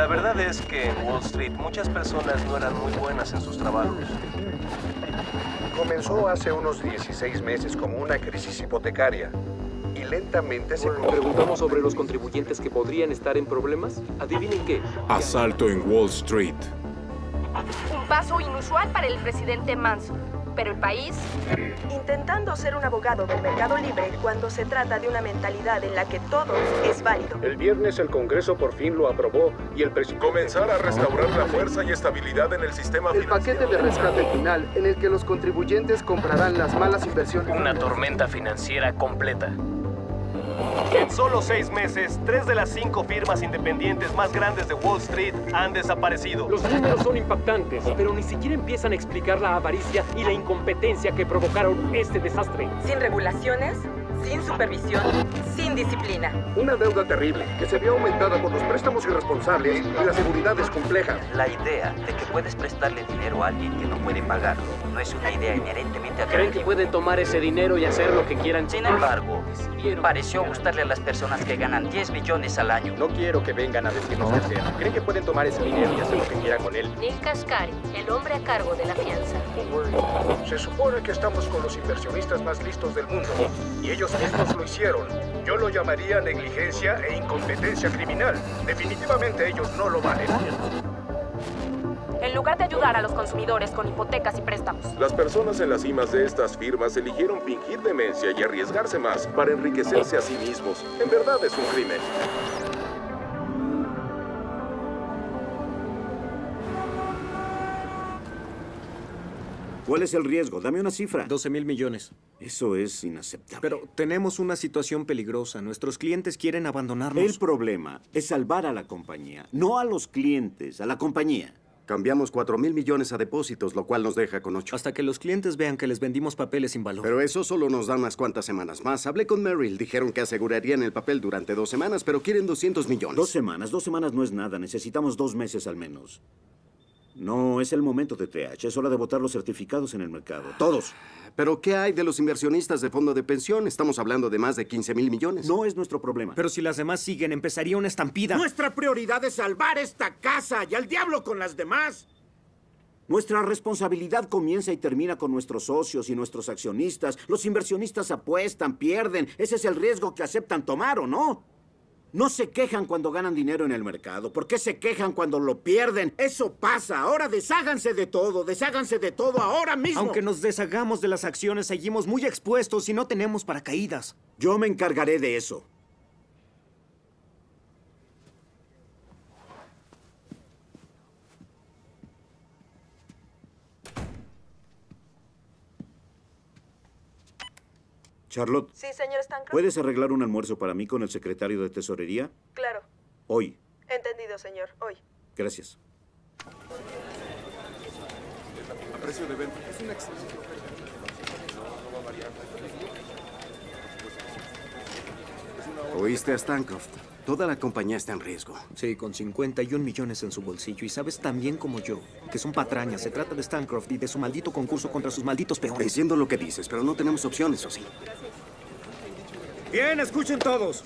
La verdad es que en Wall Street muchas personas no eran muy buenas en sus trabajos. Comenzó hace unos 16 meses como una crisis hipotecaria y lentamente se... ¿Preguntamos sobre los contribuyentes que podrían estar en problemas? ¿Adivinen qué? Asalto en Wall Street. Un paso inusual para el presidente Manso, pero el país... Intentando ser un abogado del mercado libre cuando se trata de una mentalidad en la que todo es válido. El viernes el Congreso por fin lo aprobó y el presidente... Comenzar a restaurar la fuerza y estabilidad en el sistema financiero. El paquete de rescate final en el que los contribuyentes comprarán las malas inversiones. Una tormenta financiera completa. En solo 6 meses, 3 de las 5 firmas independientes más grandes de Wall Street han desaparecido. Los números son impactantes, pero ni siquiera empiezan a explicar la avaricia y la incompetencia que provocaron este desastre. Sin regulaciones, sin supervisión, sin disciplina. Una deuda terrible que se vio aumentada por los préstamos irresponsables y las seguridades complejas. La idea de que puedes prestarle dinero a alguien que no puede pagarlo no es una idea inherentemente atractiva. Creen que pueden tomar ese dinero y hacer lo que quieran. Sin embargo, pareció gustarle a las personas que ganan 10 millones al año. No quiero que vengan a decirnos qué hacer. Creen que pueden tomar ese dinero y hacer lo que quieran con él. Nick Kashkari, el hombre a cargo de la fianza. Se supone que estamos con los inversionistas más listos del mundo y ellos mismos lo hicieron. Yo lo llamaría negligencia e incompetencia criminal. Definitivamente ellos no lo valen. En lugar de ayudar a los consumidores con hipotecas y préstamos, las personas en las cimas de estas firmas eligieron fingir demencia y arriesgarse más para enriquecerse a sí mismos. En verdad es un crimen. ¿Cuál es el riesgo? Dame una cifra. 12,000 millones. Eso es inaceptable. Pero tenemos una situación peligrosa. Nuestros clientes quieren abandonarnos. El problema es salvar a la compañía. No a los clientes, a la compañía. Cambiamos 4,000 millones a depósitos, lo cual nos deja con 8. Hasta que los clientes vean que les vendimos papeles sin valor. Pero eso solo nos da unas cuantas semanas más. Hablé con Merrill. Dijeron que asegurarían el papel durante 2 semanas, pero quieren 200 millones. 2 semanas no es nada. Necesitamos 2 meses al menos. No, es el momento de TH. Es hora de votar los certificados en el mercado. ¡Todos! ¿Pero qué hay de los inversionistas de fondo de pensión? Estamos hablando de más de 15,000 millones. No es nuestro problema. Pero si las demás siguen, empezaría una estampida. Nuestra prioridad es salvar esta casa y al diablo con las demás. Nuestra responsabilidad comienza y termina con nuestros socios y nuestros accionistas. Los inversionistas apuestan, pierden. Ese es el riesgo que aceptan tomar, ¿o no? No se quejan cuando ganan dinero en el mercado. ¿Por qué se quejan cuando lo pierden? Eso pasa. Ahora desháganse de todo ahora mismo. Aunque nos deshagamos de las acciones, seguimos muy expuestos y no tenemos paracaídas. Yo me encargaré de eso. Charlotte. Sí, señor Stancroft. ¿Puedes arreglar un almuerzo para mí con el secretario de tesorería? Claro. Hoy. Entendido, señor. Hoy. Gracias. A precio de venta. Es un excelente. No va a variar. ¿Oíste a Stancroft? Toda la compañía está en riesgo. Sí, con 51 millones en su bolsillo. Y sabes tan bien como yo que son patrañas. Se trata de Stancroft y de su maldito concurso contra sus malditos peones. Entiendo lo que dices, pero no tenemos opciones, ¿o sí? Bien, escuchen todos.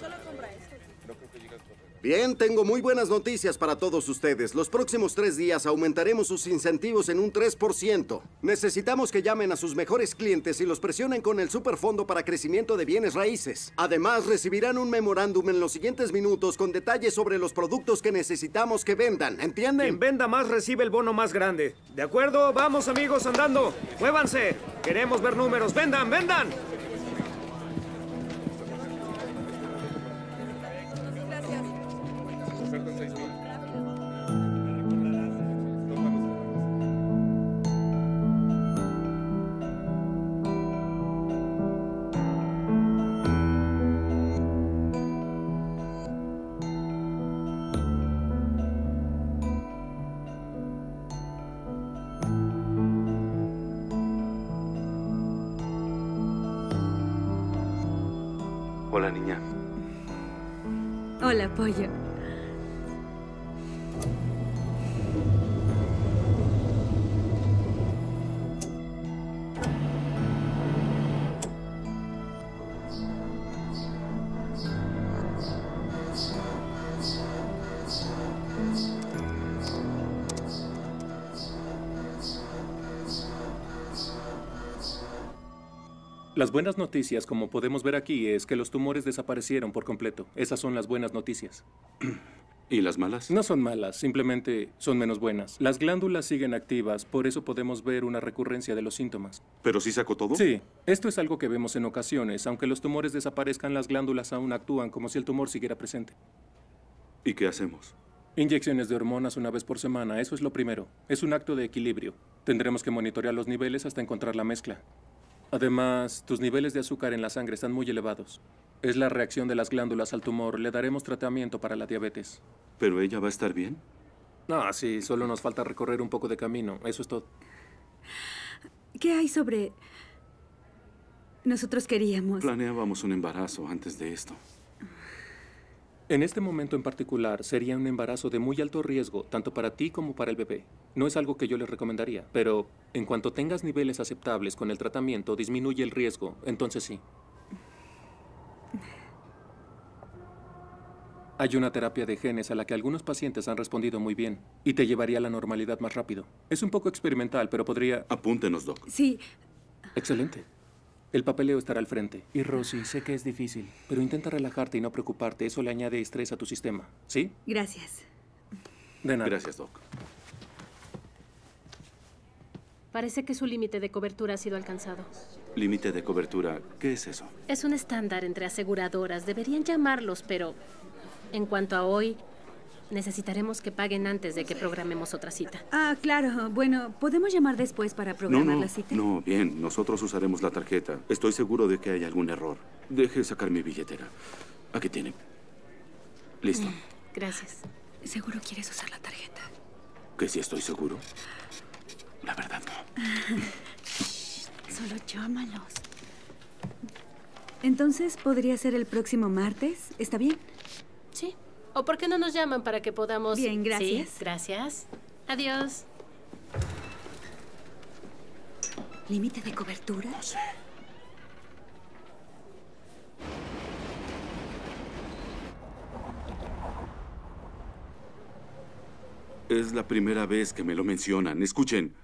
Bien, tengo muy buenas noticias para todos ustedes. Los próximos 3 días aumentaremos sus incentivos en un 3%. Necesitamos que llamen a sus mejores clientes y los presionen con el Superfondo para Crecimiento de Bienes Raíces. Además, recibirán un memorándum en los siguientes minutos con detalles sobre los productos que necesitamos que vendan. ¿Entienden? Quien venda más recibe el bono más grande. ¿De acuerdo? Vamos, amigos, andando. ¡Muévanse! Queremos ver números. ¡Vendan, vendan! Hola, niña. Hola, pollo. Las buenas noticias, como podemos ver aquí, es que los tumores desaparecieron por completo. Esas son las buenas noticias. ¿Y las malas? No son malas, simplemente son menos buenas. Las glándulas siguen activas, por eso podemos ver una recurrencia de los síntomas. ¿Pero sí sacó todo? Sí. Esto es algo que vemos en ocasiones. Aunque los tumores desaparezcan, las glándulas aún actúan como si el tumor siguiera presente. ¿Y qué hacemos? Inyecciones de hormonas 1 vez por semana. Eso es lo primero. Es un acto de equilibrio. Tendremos que monitorear los niveles hasta encontrar la mezcla. Además, tus niveles de azúcar en la sangre están muy elevados. Es la reacción de las glándulas al tumor. Le daremos tratamiento para la diabetes. ¿Pero ella va a estar bien? Ah, sí. Solo nos falta recorrer un poco de camino. Eso es todo. ¿Qué hay sobre...? Nosotros queríamos... Planeábamos un embarazo antes de esto. En este momento en particular, sería un embarazo de muy alto riesgo, tanto para ti como para el bebé. No es algo que yo les recomendaría, pero en cuanto tengas niveles aceptables con el tratamiento, disminuye el riesgo. Entonces sí. Hay una terapia de genes a la que algunos pacientes han respondido muy bien y te llevaría a la normalidad más rápido. Es un poco experimental, pero podría... Apúntenos, Doc. Sí. Excelente. El papeleo estará al frente. Y, Rosie, sé que es difícil, pero intenta relajarte y no preocuparte. Eso le añade estrés a tu sistema. ¿Sí? Gracias. De nada. Gracias, Doc. Parece que su límite de cobertura ha sido alcanzado. ¿Límite de cobertura? ¿Qué es eso? Es un estándar entre aseguradoras. Deberían llamarlos, pero... En cuanto a hoy, necesitaremos que paguen antes de que programemos otra cita. Ah, claro. Bueno, ¿podemos llamar después para programar la cita? No, bien. Nosotros usaremos la tarjeta. Estoy seguro de que hay algún error. Deje sacar mi billetera. Aquí tiene. Listo. Gracias. ¿Seguro quieres usar la tarjeta? ¿Que sí estoy seguro? La verdad no. Solo llámalos. Entonces, ¿podría ser el próximo martes? ¿Está bien? Sí. ¿O por qué no nos llaman para que podamos...? Bien, gracias. Sí, gracias. Adiós. ¿Límite de cobertura? No sé. Es la primera vez que me lo mencionan. Escuchen,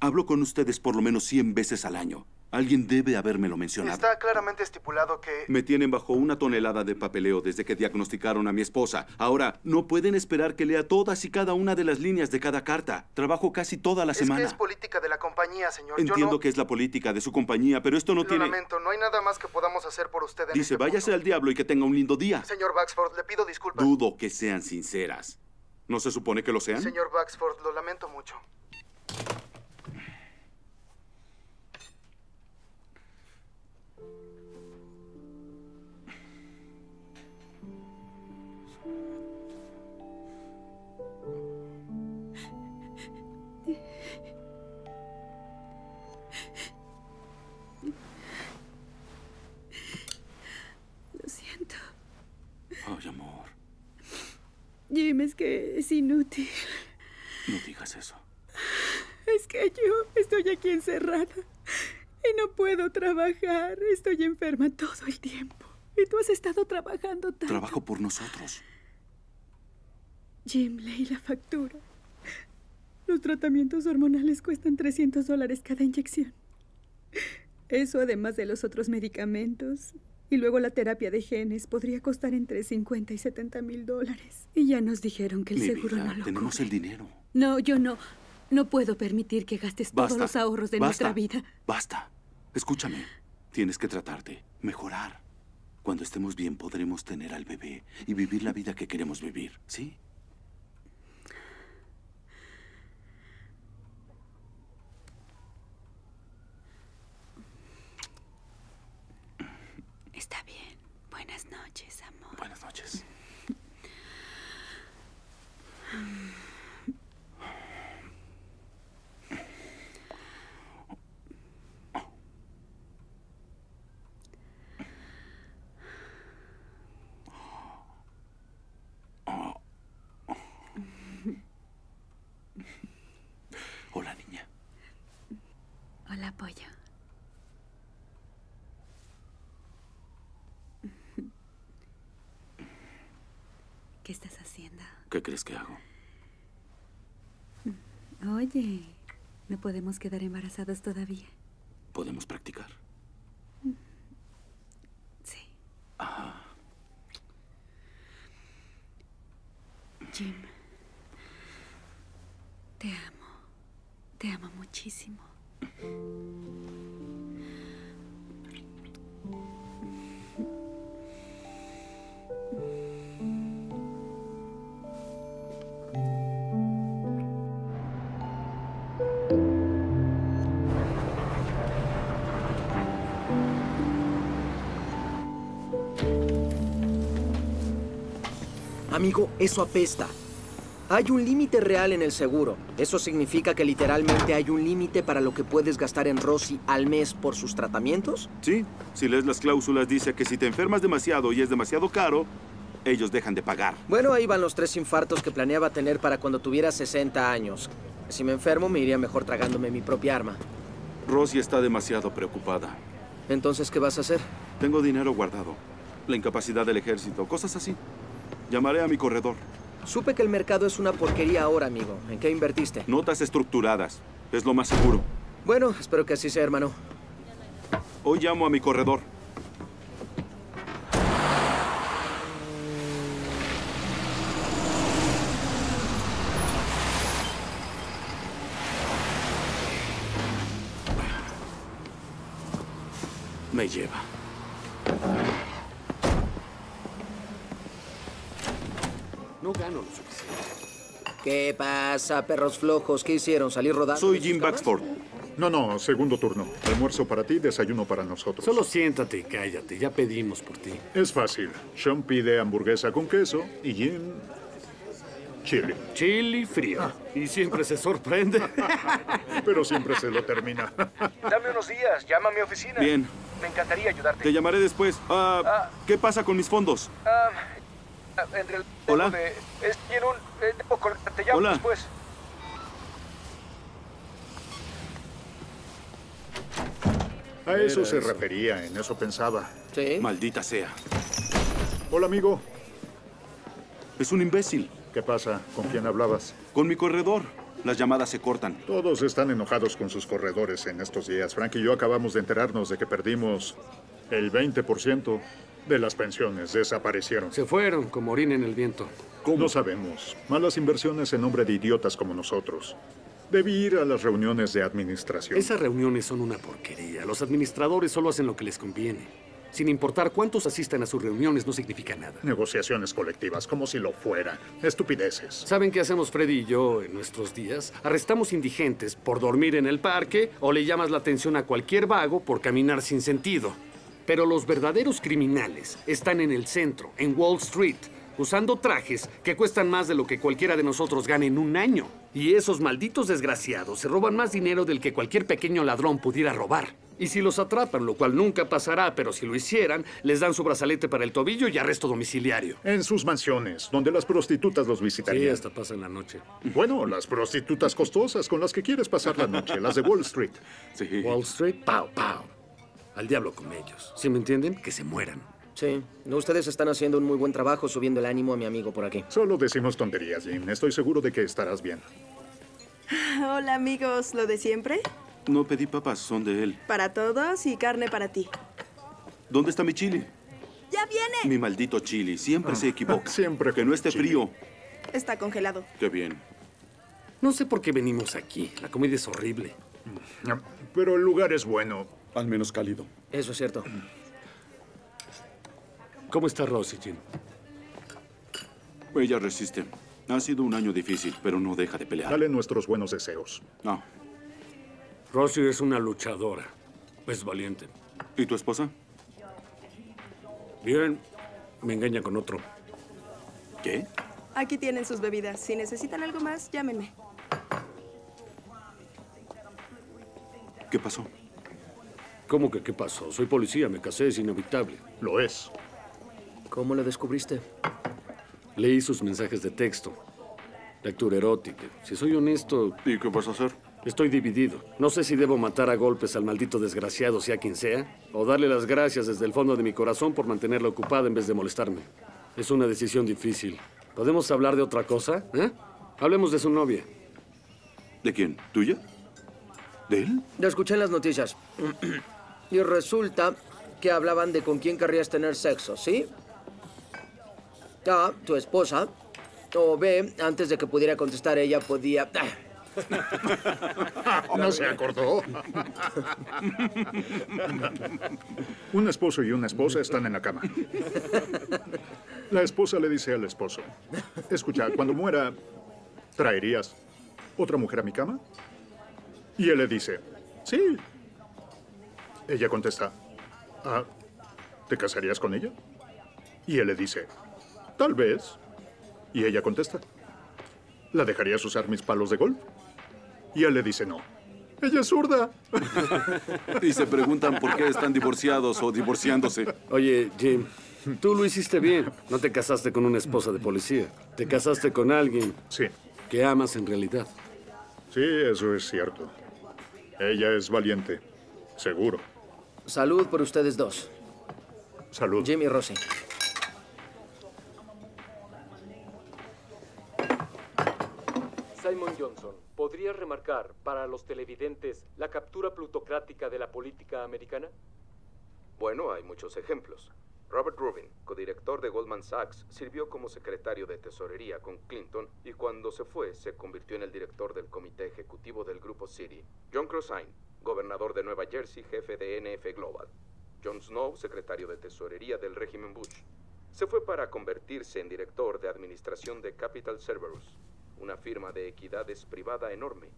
hablo con ustedes por lo menos 100 veces al año. Alguien debe habérmelo mencionado. Está claramente estipulado que... Me tienen bajo 1 tonelada de papeleo desde que diagnosticaron a mi esposa. Ahora, no pueden esperar que lea todas y cada una de las líneas de cada carta. Trabajo casi toda la semana. Es que es política de la compañía, señor. Entiendo que es la política de su compañía, pero esto no tiene... Lo lamento, no hay nada más que podamos hacer por usted en este punto. Dice, váyase al diablo y que tenga un lindo día. Señor Baxford, le pido disculpas. Dudo que sean sinceras. ¿No se supone que lo sean? Señor Baxford, lo lamento mucho. Ay, amor. Jim, es que es inútil. No digas eso. Es que yo estoy aquí encerrada y no puedo trabajar. Estoy enferma todo el tiempo. Y tú has estado trabajando tanto. Trabajo por nosotros. Jim, leí la factura. Los tratamientos hormonales cuestan $300 cada inyección. Eso además de los otros medicamentos... Y luego la terapia de genes podría costar entre $50 y $70,000. Y ya nos dijeron que el seguro no lo cubre. Tenemos el dinero. No, yo no. No puedo permitir que gastes todos los ahorros de nuestra vida. Basta. Escúchame. Tienes que tratarte. Mejorar. Cuando estemos bien podremos tener al bebé y vivir la vida que queremos vivir. ¿Sí? Está bien. Buenas noches, amor. Buenas noches. Hola, niña. Hola, pollo. ¿Qué estás haciendo? ¿Qué crees que hago? Oye, no podemos quedar embarazadas todavía. Podemos practicar. Jim. Te amo. Te amo muchísimo. Amigo, eso apesta. Hay un límite real en el seguro. Eso significa que literalmente hay un límite para lo que puedes gastar en Rosie al mes por sus tratamientos. Sí, si lees las cláusulas dice que si te enfermas demasiado y es demasiado caro, ellos dejan de pagar. Bueno, ahí van los 3 infartos que planeaba tener para cuando tuviera 60 años. Si me enfermo, me iría mejor tragándome mi propia arma. Rosie está demasiado preocupada. Entonces, ¿qué vas a hacer? Tengo dinero guardado. La incapacidad del ejército, cosas así. Llamaré a mi corredor. Supe que el mercado es una porquería ahora, amigo. ¿En qué invertiste? Notas estructuradas. Es lo más seguro. Bueno, espero que así sea, hermano. Hoy llamo a mi corredor. Me lleva. No gano lo suficiente. ¿Qué pasa, perros flojos? ¿Qué hicieron? ¿Salir rodando? Soy Jim Baxford. No, segundo turno. Almuerzo para ti, desayuno para nosotros. Solo siéntate y cállate. Ya pedimos por ti. Es fácil. Sean pide hamburguesa con queso y Jim... chili. Chili frío. Ah. Y siempre se sorprende. Pero siempre se lo termina. Dame unos días. Llama a mi oficina. Bien. Me encantaría ayudarte. Te llamaré después. ¿Qué pasa con mis fondos? Entre el... Hola. Te llamo después. A eso se refería, en eso pensaba. Sí. Maldita sea. Hola, amigo. Es un imbécil. ¿Qué pasa? ¿Con quién hablabas? Con mi corredor. Las llamadas se cortan. Todos están enojados con sus corredores en estos días. Frank y yo acabamos de enterarnos de que perdimos el 20%. De las pensiones desaparecieron. Se fueron como orina en el viento. ¿Cómo? No sabemos. Malas inversiones en nombre de idiotas como nosotros. Debí ir a las reuniones de administración. Esas reuniones son una porquería. Los administradores solo hacen lo que les conviene. Sin importar cuántos asistan a sus reuniones, no significa nada. Negociaciones colectivas, como si lo fuera. Estupideces. ¿Saben qué hacemos Freddy y yo en nuestros días? Arrestamos indigentes por dormir en el parque o le llamas la atención a cualquier vago por caminar sin sentido. Pero los verdaderos criminales están en el centro, en Wall Street, usando trajes que cuestan más de lo que cualquiera de nosotros gane en un año. Y esos malditos desgraciados se roban más dinero del que cualquier pequeño ladrón pudiera robar. Y si los atrapan, lo cual nunca pasará, pero si lo hicieran, les dan su brazalete para el tobillo y arresto domiciliario. En sus mansiones, donde las prostitutas los visitarían. Sí, hasta pasan la noche. Bueno, las prostitutas costosas con las que quieres pasar la noche, las de Wall Street. Sí. Wall Street, pow, pow. Al diablo con ellos. ¿Sí me entienden? Que se mueran. Sí. Ustedes están haciendo un muy buen trabajo subiendo el ánimo a mi amigo por aquí. Solo decimos tonterías, Jim. Estoy seguro de que estarás bien. Hola, amigos. ¿Lo de siempre? No pedí papas. Son de él. Para todos y carne para ti. ¿Dónde está mi chili? ¡Ya viene! Mi maldito chili. Siempre se equivoca. Siempre. Que no esté frío. Está congelado. Qué bien. No sé por qué venimos aquí. La comida es horrible. Pero el lugar es bueno. Al menos cálido. Eso es cierto. ¿Cómo está Rosie, Jim? Ella resiste. Ha sido un año difícil, pero no deja de pelear. Dale nuestros buenos deseos. No. Rosie es una luchadora. Es valiente. ¿Y tu esposa? Bien. Me engaña con otro. ¿Qué? Aquí tienen sus bebidas. Si necesitan algo más, llámenme. ¿Qué pasó? ¿Cómo que qué pasó? Soy policía, me casé, es inevitable. Lo es. ¿Cómo lo descubriste? Leí sus mensajes de texto. Lectura erótica. Si soy honesto... ¿Y qué vas a hacer? Estoy dividido. No sé si debo matar a golpes al maldito desgraciado, sea quien sea, o darle las gracias desde el fondo de mi corazón por mantenerla ocupada en vez de molestarme. Es una decisión difícil. ¿Podemos hablar de otra cosa? ¿Eh? Hablemos de su novia. ¿De quién? ¿Tuya? ¿De él? La escuché en las noticias. Y resulta que hablaban de con quién querrías tener sexo, ¿sí? Tu esposa O B, antes de que pudiera contestar, ella podía... No se acordó. Un esposo y una esposa están en la cama. La esposa le dice al esposo: escucha, cuando muera, ¿traerías otra mujer a mi cama? Y él le dice: sí. Ella contesta: ah, ¿te casarías con ella? Y él le dice: tal vez. Y ella contesta: ¿la dejarías usar mis palos de golf? Y él le dice: no. ¡Ella es zurda! Y se preguntan por qué están divorciados o divorciándose. Oye, Jim, tú lo hiciste bien. No te casaste con una esposa de policía. Te casaste con alguien que amas en realidad. Sí, eso es cierto. Ella es valiente, seguro. Salud por ustedes dos. Salud. Jim y Rosie. Simon Johnson, ¿podría remarcar para los televidentes la captura plutocrática de la política americana? Bueno, hay muchos ejemplos. Robert Rubin, codirector de Goldman Sachs, sirvió como secretario de tesorería con Clinton y cuando se fue, se convirtió en el director del comité ejecutivo del Grupo Citi. John Crossine, gobernador de Nueva Jersey, jefe de NF Global. John Snow, secretario de tesorería del régimen Bush. Se fue para convertirse en director de administración de Capital Cerberus, una firma de equidades privada enorme,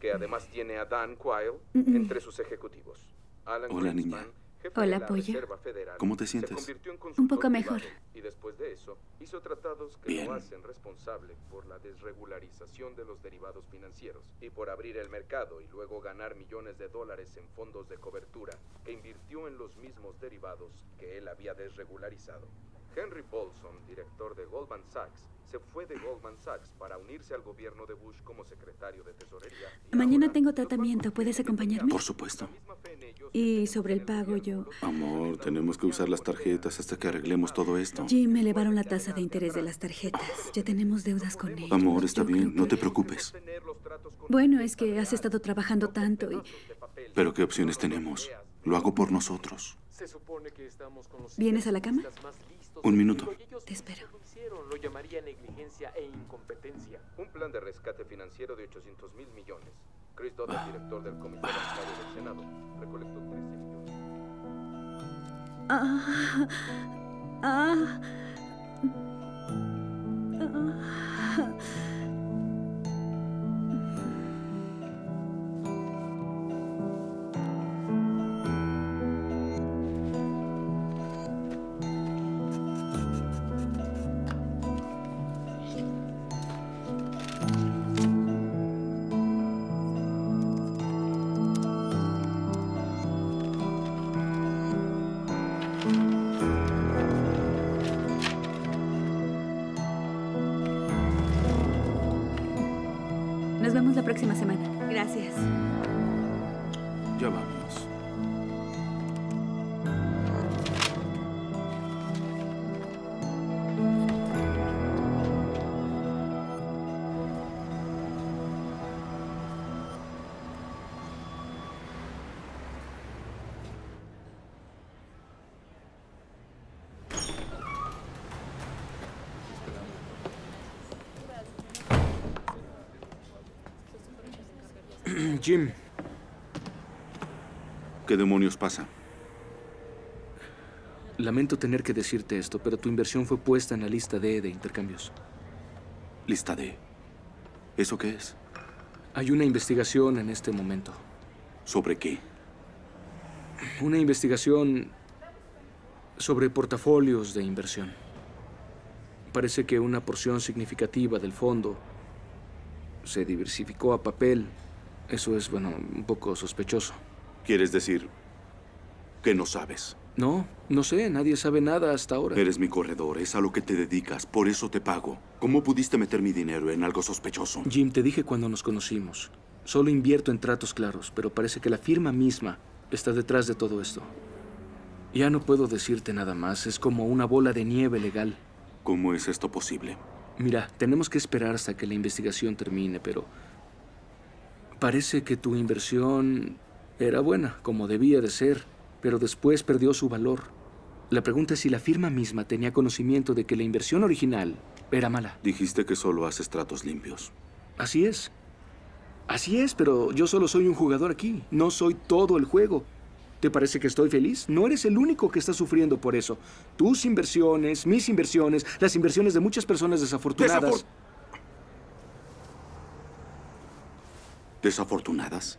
que además tiene a Dan Quayle entre sus ejecutivos. Alan Greenspan, jefe de la Reserva Federal. ¿Cómo te sientes? Un poco mejor. Y después de eso, hizo tratados que lo hacen responsable por la desregularización de los derivados financieros y por abrir el mercado y luego ganar millones de dólares en fondos de cobertura que invirtió en los mismos derivados que él había desregularizado. Henry Paulson, director de Goldman Sachs, se fue de Goldman Sachs para unirse al gobierno de Bush como secretario de tesorería. Mañana tengo tratamiento. ¿Puedes acompañarme? Por supuesto. Y sobre el pago, yo... Amor, tenemos que usar las tarjetas hasta que arreglemos todo esto. Jim, me elevaron la tasa de interés de las tarjetas. Ya tenemos deudas con ellos. Amor, está bien. No te preocupes. Bueno, es que has estado trabajando tanto y... ¿Pero qué opciones tenemos? Lo hago por nosotros. ¿Vienes a la cama? Un minuto. Te espero. Lo llamaría negligencia e incompetencia. Un plan de rescate financiero de 800,000 millones. Chris Dodd, director del Comité Bancario del Senado, recolectó 13 millones. La próxima semana. Gracias. Ya vamos. Jim. ¿Qué demonios pasa? Lamento tener que decirte esto, pero tu inversión fue puesta en la lista D de intercambios. ¿Lista D? ¿Eso qué es? Hay una investigación en este momento. ¿Sobre qué? Una investigación sobre portafolios de inversión. Parece que una porción significativa del fondo se diversificó a papel. Eso es, bueno, un poco sospechoso. ¿Quieres decir que no sabes? No, no sé. Nadie sabe nada hasta ahora. Eres mi corredor. Es a lo que te dedicas. Por eso te pago. ¿Cómo pudiste meter mi dinero en algo sospechoso? Jim, te dije cuando nos conocimos. Solo invierto en tratos claros, pero parece que la firma misma está detrás de todo esto. Ya no puedo decirte nada más. Es como una bola de nieve legal. ¿Cómo es esto posible? Mira, tenemos que esperar hasta que la investigación termine, pero... parece que tu inversión era buena, como debía de ser, pero después perdió su valor. La pregunta es si la firma misma tenía conocimiento de que la inversión original era mala. Dijiste que solo haces tratos limpios. Así es. Así es, pero yo solo soy un jugador aquí. No soy todo el juego. ¿Te parece que estoy feliz? No eres el único que está sufriendo por eso. Tus inversiones, mis inversiones, las inversiones de muchas personas desafortunadas. ¿Desafortunadas?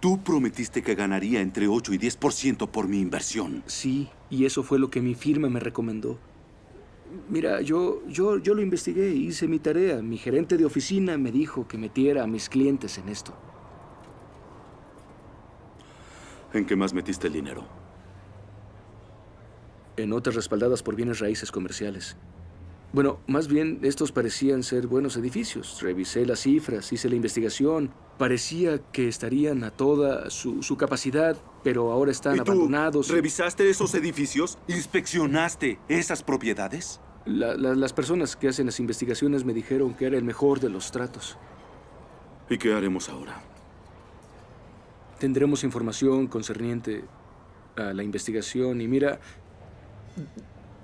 Tú prometiste que ganaría entre 8 y 10% por mi inversión. Sí, y eso fue lo que mi firma me recomendó. Mira, yo lo investigué, hice mi tarea. Mi gerente de oficina me dijo que metiera a mis clientes en esto. ¿En qué más metiste el dinero? En notas respaldadas por bienes raíces comerciales. Bueno, más bien, estos parecían ser buenos edificios. Revisé las cifras, hice la investigación. Parecía que estarían a toda su capacidad, pero ahora están abandonados. ¿Revisaste esos edificios? ¿Inspeccionaste esas propiedades? Las personas que hacen las investigaciones me dijeron que era el mejor de los tratos. ¿Y qué haremos ahora? Tendremos información concerniente a la investigación y mira...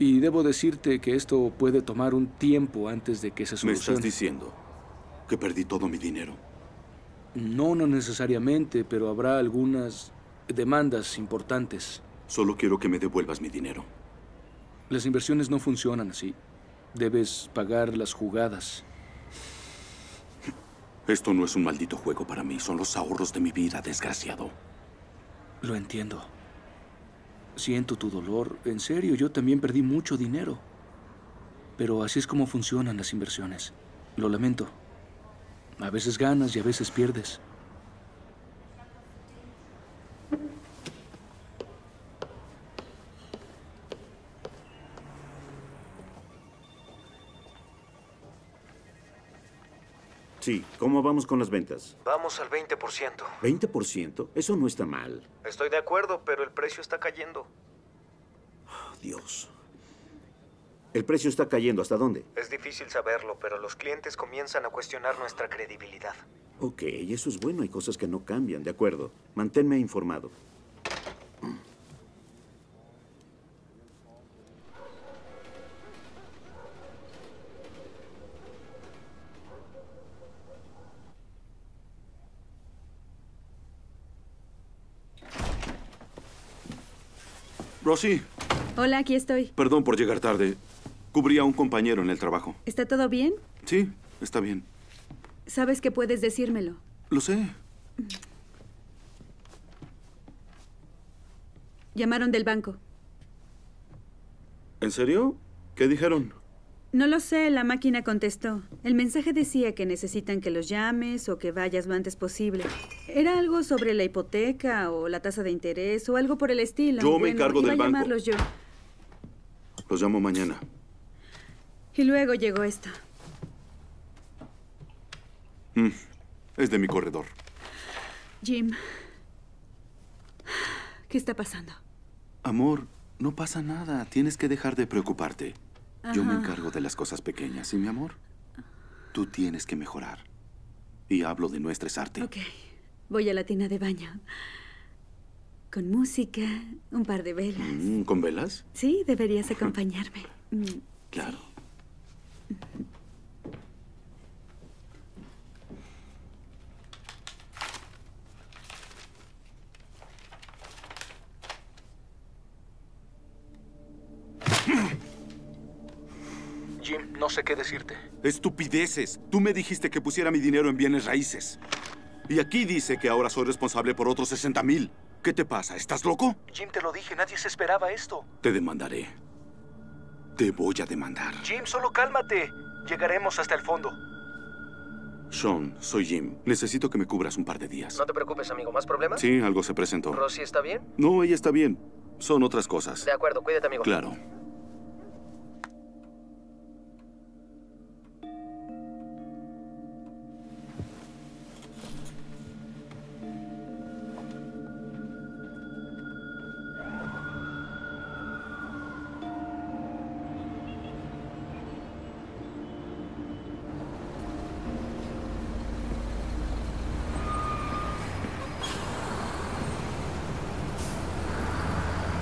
Y debo decirte que esto puede tomar un tiempo antes de que se solucione. ¿Me estás diciendo que perdí todo mi dinero? No, no necesariamente, pero habrá algunas demandas importantes. Solo quiero que me devuelvas mi dinero. Las inversiones no funcionan así. Debes pagar las jugadas. Esto no es un maldito juego para mí. Son los ahorros de mi vida, desgraciado. Lo entiendo. Siento tu dolor. En serio, yo también perdí mucho dinero. Pero así es como funcionan las inversiones. Lo lamento. A veces ganas y a veces pierdes. Sí, ¿cómo vamos con las ventas? Vamos al 20%. ¿20%? Eso no está mal. Estoy de acuerdo, pero el precio está cayendo. Oh, Dios. ¿El precio está cayendo? ¿Hasta dónde? Es difícil saberlo, pero los clientes comienzan a cuestionar nuestra credibilidad. Ok, eso es bueno. Hay cosas que no cambian, de acuerdo. Manténme informado. Rosie. Hola, aquí estoy. Perdón por llegar tarde. Cubrí a un compañero en el trabajo. ¿Está todo bien? Sí, está bien. Sabes que puedes decírmelo. Lo sé. Llamaron del banco. ¿En serio? ¿Qué dijeron? No lo sé, la máquina contestó. El mensaje decía que necesitan que los llames o que vayas lo antes posible. Era algo sobre la hipoteca o la tasa de interés o algo por el estilo. Yo me encargo del banco. Iba a llamarlos yo. Los llamo mañana. Y luego llegó esta. Es de mi corredor. Jim, ¿qué está pasando? Amor, no pasa nada. Tienes que dejar de preocuparte. Yo me encargo de las cosas pequeñas, ¿sí, mi amor? Tú tienes que mejorar. Y hablo de no estresarte. Ok. Voy a la tina de baño. Con música, un par de velas. ¿Con velas? Sí, deberías acompañarme. Claro. Sí. Jim, no sé qué decirte. ¡Estupideces! Tú me dijiste que pusiera mi dinero en bienes raíces. Y aquí dice que ahora soy responsable por otros 60,000. ¿Qué te pasa? ¿Estás loco? Jim, te lo dije. Nadie se esperaba esto. Te demandaré. Te voy a demandar. Jim, solo cálmate. Llegaremos hasta el fondo. Sean, soy Jim. Necesito que me cubras un par de días. No te preocupes, amigo. ¿Más problemas? Sí, algo se presentó. ¿Rosie está bien? No, ella está bien. Son otras cosas. De acuerdo. Cuídate, amigo. Claro.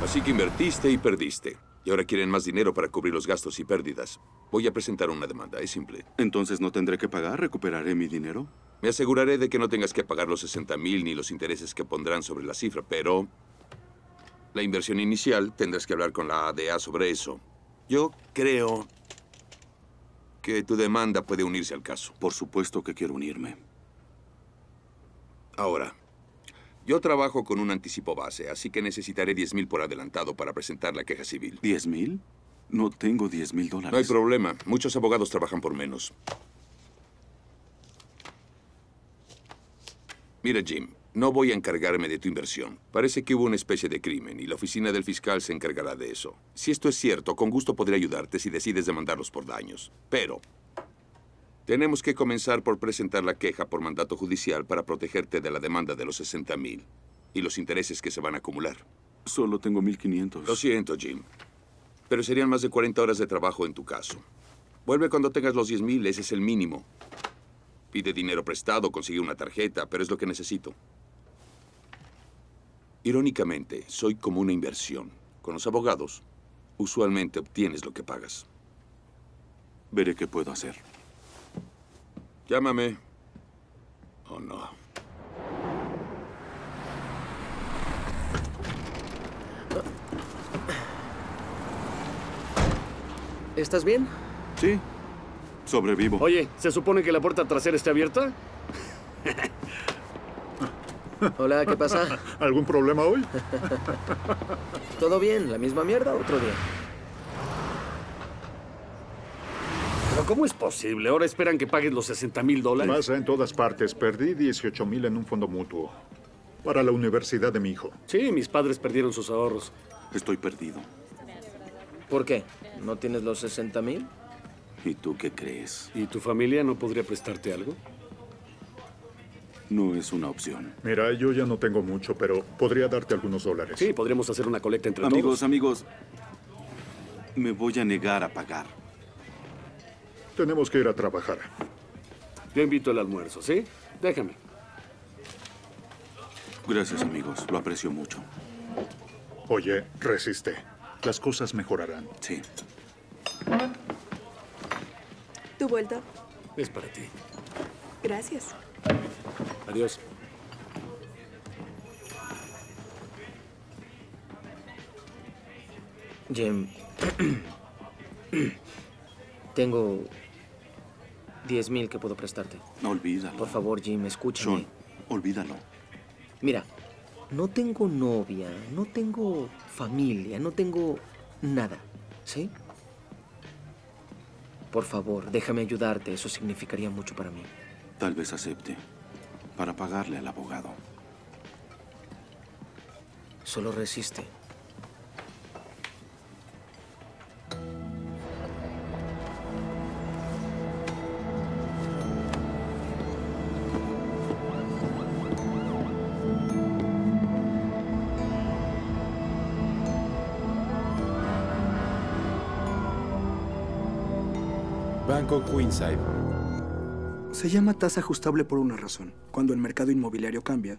Así que invertiste y perdiste. Y ahora quieren más dinero para cubrir los gastos y pérdidas. Voy a presentar una demanda, es simple. ¿Entonces no tendré que pagar? ¿Recuperaré mi dinero? Me aseguraré de que no tengas que pagar los 60,000 ni los intereses que pondrán sobre la cifra, pero... la inversión inicial tendrás que hablar con la ADA sobre eso. Yo creo que tu demanda puede unirse al caso. Por supuesto que quiero unirme. Ahora, yo trabajo con un anticipo base, así que necesitaré 10,000 por adelantado para presentar la queja civil. ¿10,000? No tengo $10,000. No hay problema. Muchos abogados trabajan por menos. Mira, Jim, no voy a encargarme de tu inversión. Parece que hubo una especie de crimen y la oficina del fiscal se encargará de eso. Si esto es cierto, con gusto podré ayudarte si decides demandarlos por daños. Pero tenemos que comenzar por presentar la queja por mandato judicial para protegerte de la demanda de los 60,000 y los intereses que se van a acumular. Solo tengo 1,500. Lo siento, Jim, pero serían más de 40 horas de trabajo en tu caso. Vuelve cuando tengas los 10,000, ese es el mínimo. Pide dinero prestado, consigue una tarjeta, pero es lo que necesito. Irónicamente, soy como una inversión. Con los abogados, usualmente obtienes lo que pagas. Veré qué puedo hacer. Llámame. Oh, no. ¿Estás bien? Sí. Sobrevivo. Oye, ¿se supone que la puerta trasera esté abierta? Hola, ¿qué pasa? ¿Algún problema hoy? Todo bien, la misma mierda otro día. ¿Pero cómo es posible? ¿Ahora esperan que pagues los $60,000? Pasa en todas partes. Perdí 18,000 en un fondo mutuo para la universidad de mi hijo. Sí, mis padres perdieron sus ahorros. Estoy perdido. ¿Por qué? ¿No tienes los 60,000? ¿Y tú qué crees? ¿Y tu familia no podría prestarte algo? No es una opción. Mira, yo ya no tengo mucho, pero podría darte algunos $. Sí, podríamos hacer una colecta entre todos. Amigos, me voy a negar a pagar. Tenemos que ir a trabajar. Yo invito al almuerzo, ¿sí? Déjame. Gracias, amigos. Lo aprecio mucho. Oye, resiste. Las cosas mejorarán. Sí. ¿Tu vuelta? Es para ti. Gracias. Adiós. Jim, tengo 10,000 que puedo prestarte. No, olvídalo. Por favor, Jim, escúchame. Sean, olvídalo. Mira, no tengo novia, no tengo familia, no tengo nada, ¿sí? Por favor, déjame ayudarte. Eso significaría mucho para mí. Tal vez acepte para pagarle al abogado. Solo resiste. Banco Queenside. Se llama tasa ajustable por una razón. Cuando el mercado inmobiliario cambia,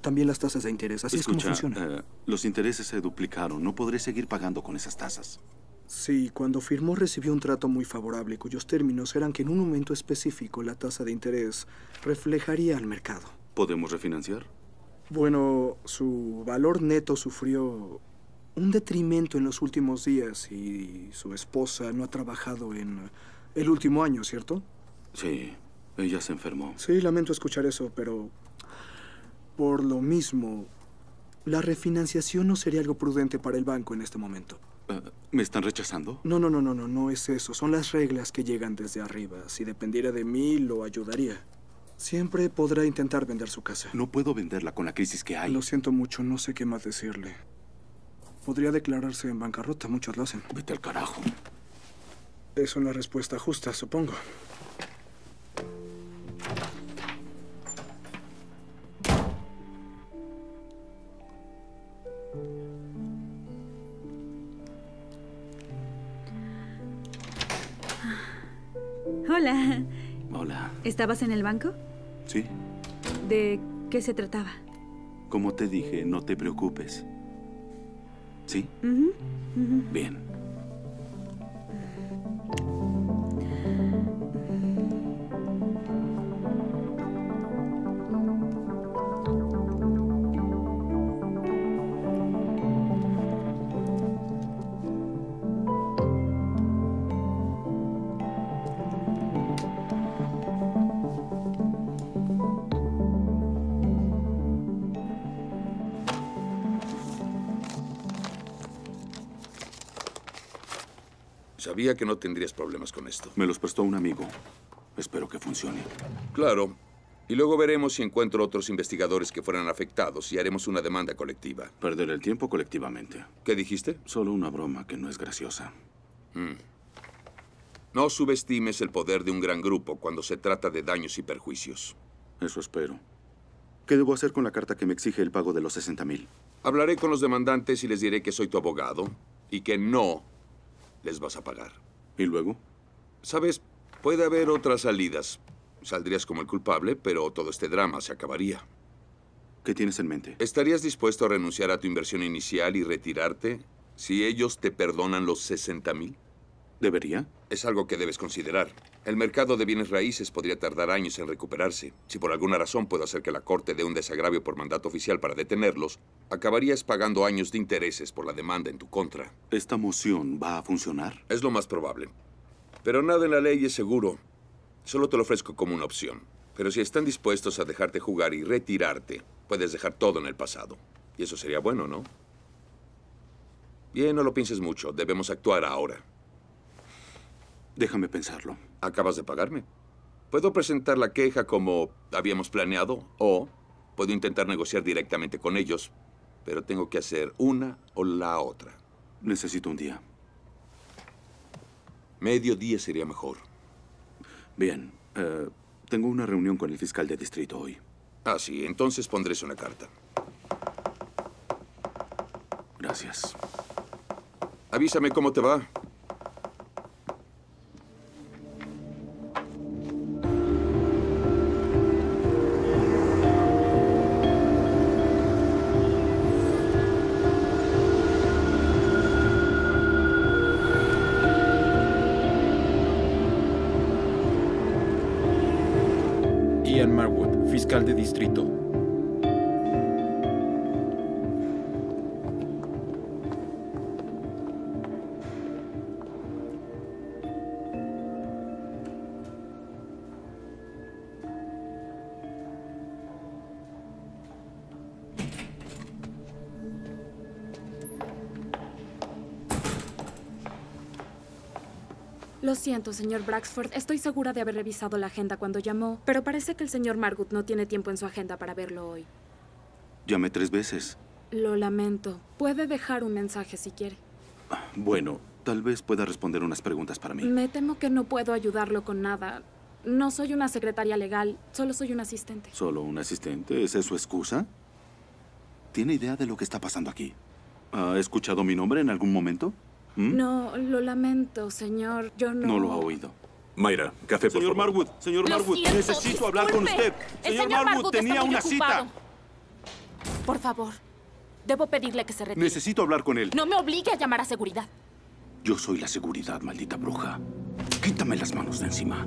también las tasas de interés. Así es como funciona. Los intereses se duplicaron. No podré seguir pagando con esas tasas. Sí, cuando firmó recibió un trato muy favorable, cuyos términos eran que en un momento específico la tasa de interés reflejaría al mercado. ¿Podemos refinanciar? Bueno, su valor neto sufrió un detrimento en los últimos días y su esposa no ha trabajado en... el último año, ¿cierto? Sí, ella se enfermó. Sí, lamento escuchar eso, pero por lo mismo, la refinanciación no sería algo prudente para el banco en este momento. ¿Me están rechazando? No es eso. Son las reglas que llegan desde arriba. Si dependiera de mí, lo ayudaría. Siempre podrá intentar vender su casa. No puedo venderla con la crisis que hay. Lo siento mucho, no sé qué más decirle. Podría declararse en bancarrota, muchos lo hacen. Vete al carajo. Es una respuesta justa, supongo. Hola. Hola. ¿Estabas en el banco? Sí. ¿De qué se trataba? Como te dije, no te preocupes. ¿Sí? Uh-huh. Uh-huh. Bien. Sabía que no tendrías problemas con esto. Me los prestó un amigo. Espero que funcione. Claro. Y luego veremos si encuentro otros investigadores que fueran afectados y haremos una demanda colectiva. Perder el tiempo colectivamente. ¿Qué dijiste? Solo una broma que no es graciosa. No subestimes el poder de un gran grupo cuando se trata de daños y perjuicios. Eso espero. ¿Qué debo hacer con la carta que me exige el pago de los 60,000? Hablaré con los demandantes y les diré que soy tu abogado y que no les vas a pagar. ¿Y luego? Sabes, puede haber otras salidas. Saldrías como el culpable, pero todo este drama se acabaría. ¿Qué tienes en mente? ¿Estarías dispuesto a renunciar a tu inversión inicial y retirarte si ellos te perdonan los 60,000? ¿Debería? Es algo que debes considerar. El mercado de bienes raíces podría tardar años en recuperarse. Si por alguna razón puedo hacer que la corte dé un desagravio por mandato oficial para detenerlos, acabarías pagando años de intereses por la demanda en tu contra. ¿Esta moción va a funcionar? Es lo más probable. Pero nada en la ley es seguro. Solo te lo ofrezco como una opción. Pero si están dispuestos a dejarte jugar y retirarte, puedes dejar todo en el pasado. Y eso sería bueno, ¿no? Bien, no lo pienses mucho. Debemos actuar ahora. Déjame pensarlo. Acabas de pagarme. Puedo presentar la queja como habíamos planeado o puedo intentar negociar directamente con ellos, pero tengo que hacer una o la otra. Necesito un día. Medio día sería mejor. Bien. Tengo una reunión con el fiscal de distrito hoy. Ah, sí. Entonces pondré una carta. Gracias. Avísame cómo te va. Marwood, fiscal de distrito. Lo siento, señor Baxford. Estoy segura de haber revisado la agenda cuando llamó, pero parece que el señor Marwood no tiene tiempo en su agenda para verlo hoy. Llamé 3 veces. Lo lamento. Puede dejar un mensaje si quiere. Bueno, tal vez pueda responder unas preguntas para mí. Me temo que no puedo ayudarlo con nada. No soy una secretaria legal, solo soy un asistente. ¿Solo un asistente? ¿Esa es su excusa? ¿Tiene idea de lo que está pasando aquí? ¿Ha escuchado mi nombre en algún momento? No, lo lamento, señor. Yo no... No lo ha oído. Mayra, café, por favor. Señor Marwood, necesito hablar con usted. Señor Marwood, tenía una cita. Por favor, debo pedirle que se retire. Necesito hablar con él. No me obligue a llamar a seguridad. Yo soy la seguridad, maldita bruja. Quítame las manos de encima.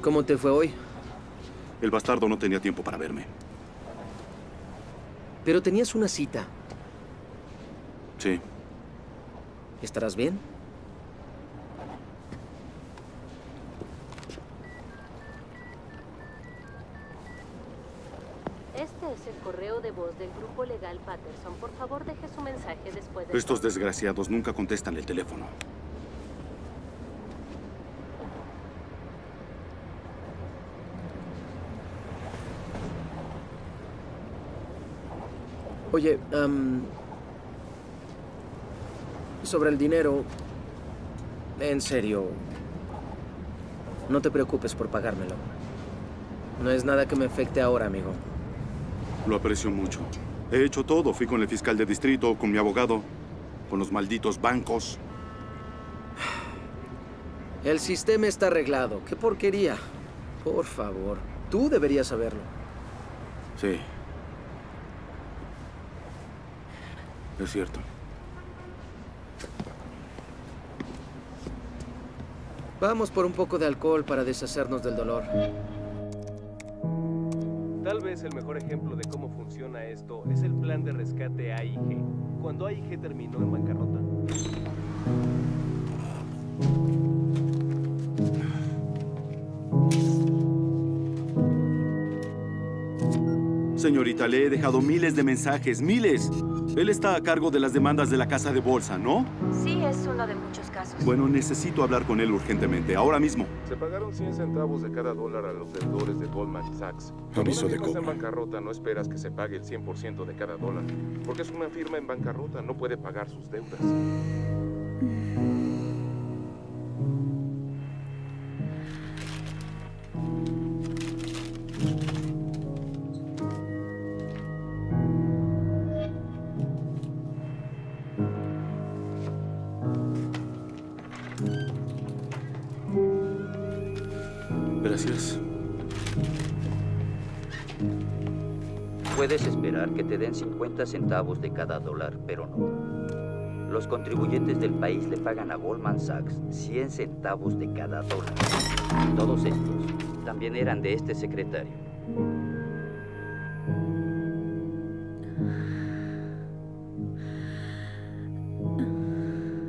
¿Cómo te fue hoy? El bastardo no tenía tiempo para verme. Pero tenías una cita. Sí. ¿Estarás bien? Este es el correo de voz del grupo legal Patterson. Por favor, deje su mensaje después de... Estos desgraciados nunca contestan el teléfono. Oye, sobre el dinero, en serio, no te preocupes por pagármelo. No es nada que me afecte ahora, amigo. Lo aprecio mucho. He hecho todo. Fui con el fiscal de distrito, con mi abogado, con los malditos bancos. El sistema está arreglado. ¡Qué porquería! Por favor, tú deberías saberlo. Sí. Es cierto. Vamos por un poco de alcohol para deshacernos del dolor. Tal vez el mejor ejemplo de cómo funciona esto es el plan de rescate AIG, cuando AIG terminó en bancarrota. Señorita, le he dejado miles de mensajes, miles. Él está a cargo de las demandas de la casa de bolsa, ¿no? Sí, es uno de muchos casos. Bueno, necesito hablar con él urgentemente, ahora mismo. Se pagaron 100 centavos de cada dólar a los deudores de Goldman Sachs. Aviso de Goldman. En bancarrota no esperas que se pague el 100% de cada dólar, porque es una firma en bancarrota, no puede pagar sus deudas. Puedes esperar que te den 50 centavos de cada dólar, pero no. Los contribuyentes del país le pagan a Goldman Sachs 100 centavos de cada dólar. Todos estos también eran de este secretario.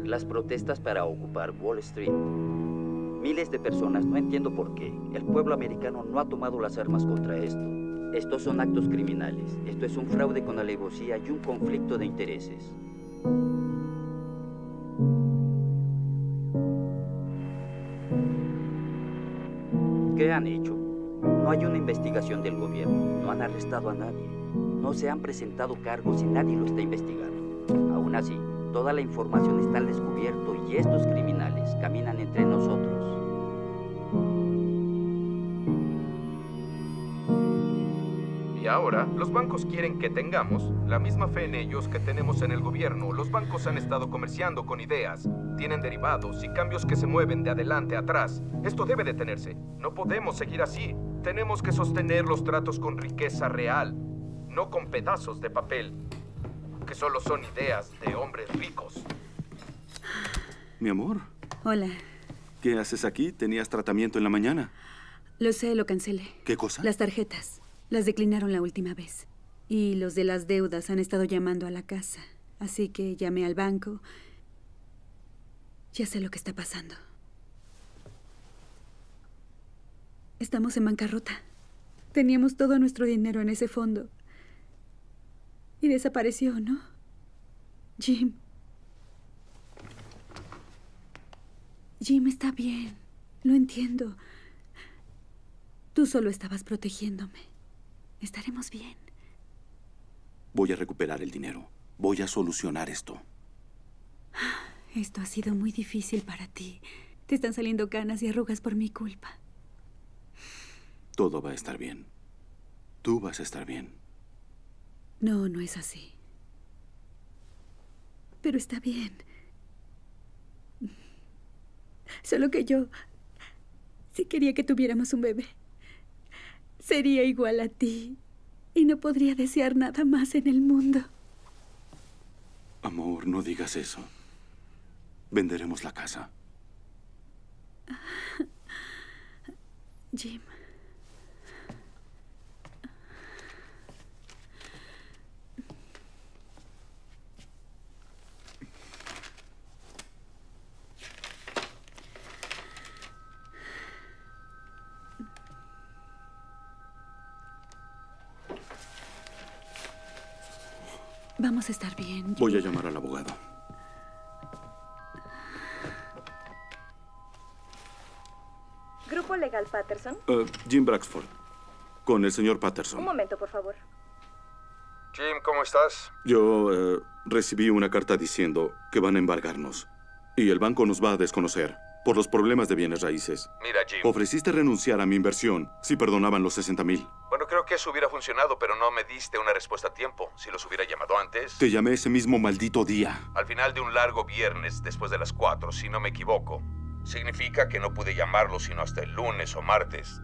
Las protestas para ocupar Wall Street. Miles de personas, no entiendo por qué. El pueblo americano no ha tomado las armas contra esto. Estos son actos criminales. Esto es un fraude con alevosía y un conflicto de intereses. ¿Qué han hecho? No hay una investigación del gobierno. No han arrestado a nadie. No se han presentado cargos y nadie lo está investigando. Aún así, toda la información está al descubierto y estos criminales caminan entre nosotros. Y ahora, los bancos quieren que tengamos la misma fe en ellos que tenemos en el gobierno. Los bancos han estado comerciando con ideas, tienen derivados y cambios que se mueven de adelante a atrás. Esto debe detenerse. No podemos seguir así. Tenemos que sostener los tratos con riqueza real, no con pedazos de papel, que solo son ideas de hombres ricos. Mi amor. Hola. ¿Qué haces aquí? Tenías tratamiento en la mañana. Lo sé, lo cancelé. ¿Qué cosa? Las tarjetas. Las declinaron la última vez. Y los de las deudas han estado llamando a la casa. Así que llamé al banco. Ya sé lo que está pasando. Estamos en bancarrota. Teníamos todo nuestro dinero en ese fondo. Y desapareció, ¿no? Jim. Jim está bien. Lo entiendo. Tú solo estabas protegiéndome. Estaremos bien. Voy a recuperar el dinero. Voy a solucionar esto. Esto ha sido muy difícil para ti. Te están saliendo canas y arrugas por mi culpa. Todo va a estar bien. Tú vas a estar bien. No, no es así. Pero está bien. Solo que yo sí quería que tuviéramos un bebé. Sería igual a ti. Y no podría desear nada más en el mundo. Amor, no digas eso. Venderemos la casa. Jim. Vamos a estar bien. Voy a llamar al abogado. ¿Grupo legal Patterson? Jim Baxford. Con el señor Patterson. Un momento, por favor. Jim, ¿cómo estás? Yo recibí una carta diciendo que van a embargarnos y el banco nos va a desconocer por los problemas de bienes raíces. Mira, Jim. Ofreciste renunciar a mi inversión si perdonaban los 60,000. Bueno, creo que eso hubiera funcionado, pero no me diste una respuesta a tiempo. Si los hubiera llamado antes... Te llamé ese mismo maldito día. Al final de un largo viernes, después de las 4, si no me equivoco. Significa que no pude llamarlo sino hasta el lunes o martes.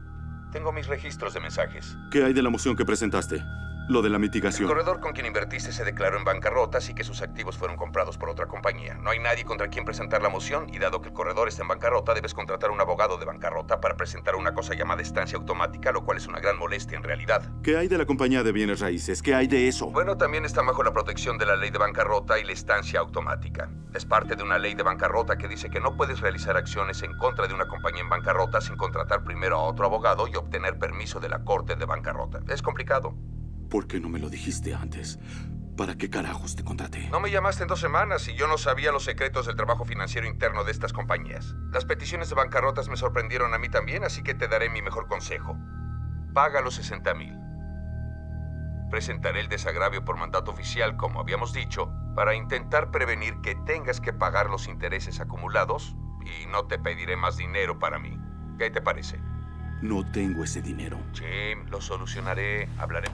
Tengo mis registros de mensajes. ¿Qué hay de la moción que presentaste? Lo de la mitigación. El corredor con quien invertiste se declaró en bancarrota, así que sus activos fueron comprados por otra compañía. No hay nadie contra quien presentar la moción y dado que el corredor está en bancarrota, debes contratar a un abogado de bancarrota para presentar una cosa llamada estancia automática, lo cual es una gran molestia en realidad. ¿Qué hay de la compañía de bienes raíces? ¿Qué hay de eso? Bueno, también está bajo la protección de la ley de bancarrota y la estancia automática. Es parte de una ley de bancarrota que dice que no puedes realizar acciones en contra de una compañía en bancarrota sin contratar primero a otro abogado y obtener permiso de la corte de bancarrota. Es complicado. ¿Por qué no me lo dijiste antes? ¿Para qué carajos te contraté? No me llamaste en 2 semanas y yo no sabía los secretos del trabajo financiero interno de estas compañías. Las peticiones de bancarrotas me sorprendieron a mí también, así que te daré mi mejor consejo. Paga los 60,000. Presentaré el desagravio por mandato oficial, como habíamos dicho, para intentar prevenir que tengas que pagar los intereses acumulados y no te pediré más dinero para mí. ¿Qué te parece? No tengo ese dinero. Jim, lo solucionaré. Hablaré.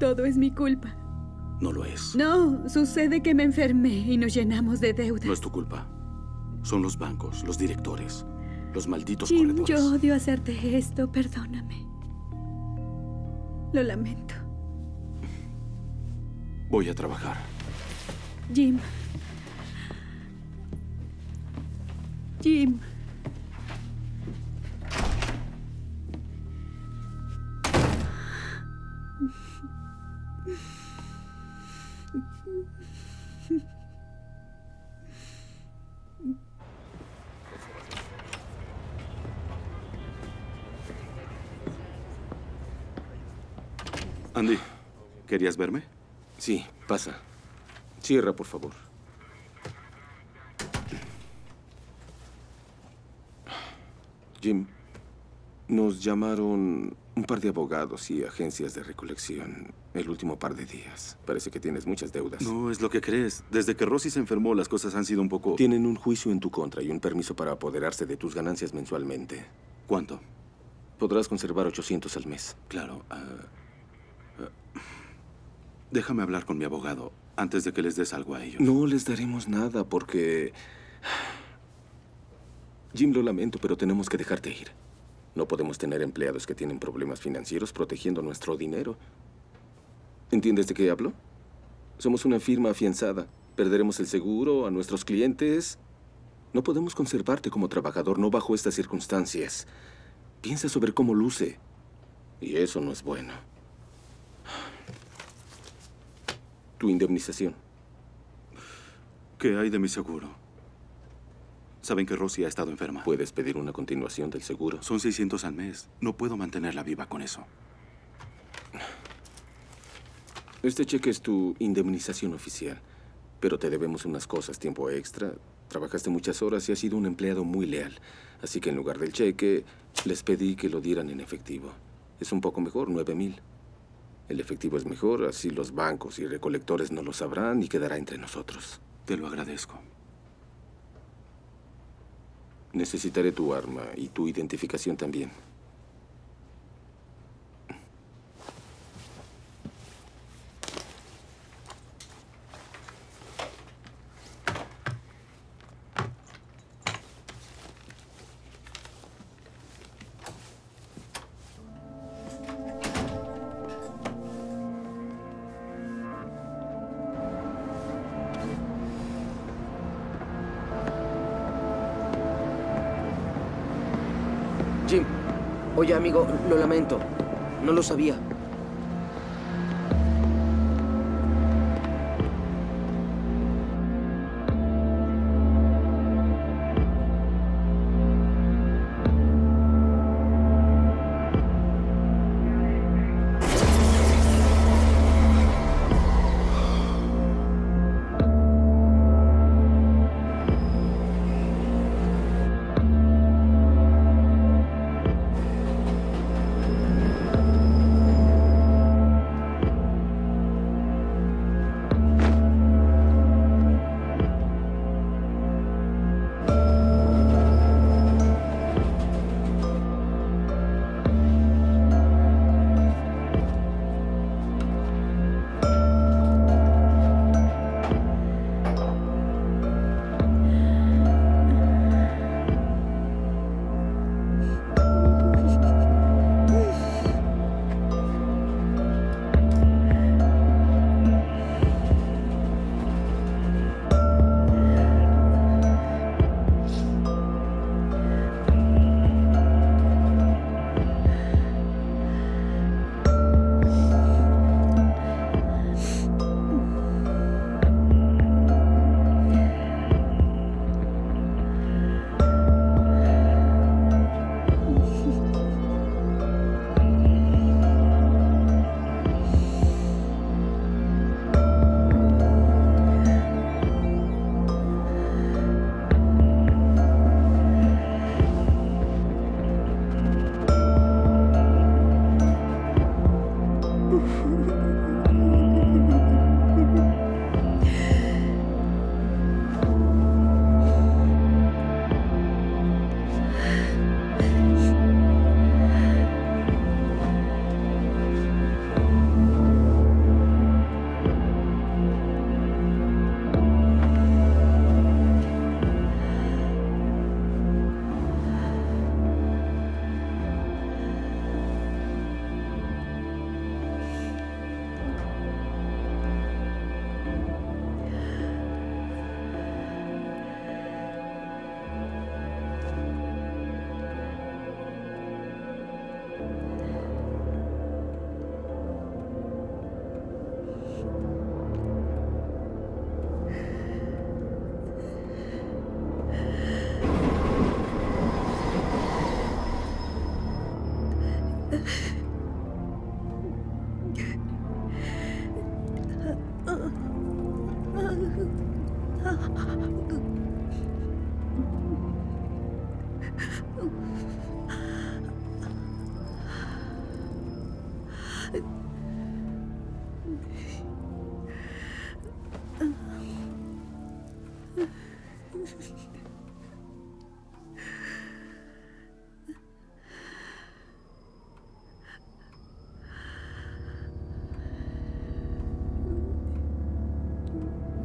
Todo es mi culpa. No lo es. No, sucede que me enfermé y nos llenamos de deuda. No es tu culpa. Son los bancos, los directores, los malditos corredores. Yo odio hacerte esto, perdóname. Lo lamento. Voy a trabajar. Jim. Jim. Andy, ¿querías verme? Sí, pasa. Cierra, por favor. Jim, nos llamaron un par de abogados y agencias de recolección el último par de días. Parece que tienes muchas deudas. No, es lo que crees. Desde que Rosie se enfermó, las cosas han sido un poco... Tienen un juicio en tu contra y un permiso para apoderarse de tus ganancias mensualmente. ¿Cuánto? Podrás conservar 800 al mes. Claro, déjame hablar con mi abogado antes de que les des algo a ellos. No les daremos nada porque... Jim, lo lamento, pero tenemos que dejarte ir. No podemos tener empleados que tienen problemas financieros protegiendo nuestro dinero. ¿Entiendes de qué hablo? Somos una firma afianzada. Perderemos el seguro, a nuestros clientes. No podemos conservarte como trabajador, no bajo estas circunstancias. Piensa sobre cómo luce. Y eso no es bueno. Tu indemnización. ¿Qué hay de mi seguro? Saben que Rosie ha estado enferma. Puedes pedir una continuación del seguro. Son 600 al mes. No puedo mantenerla viva con eso. Este cheque es tu indemnización oficial. Pero te debemos unas cosas. Tiempo extra. Trabajaste muchas horas y has sido un empleado muy leal. Así que en lugar del cheque, les pedí que lo dieran en efectivo. Es un poco mejor, 9,000. El efectivo es mejor, así los bancos y recolectores no lo sabrán y quedará entre nosotros. Te lo agradezco. Necesitaré tu arma y tu identificación también. Oye, amigo, lo lamento. No lo sabía.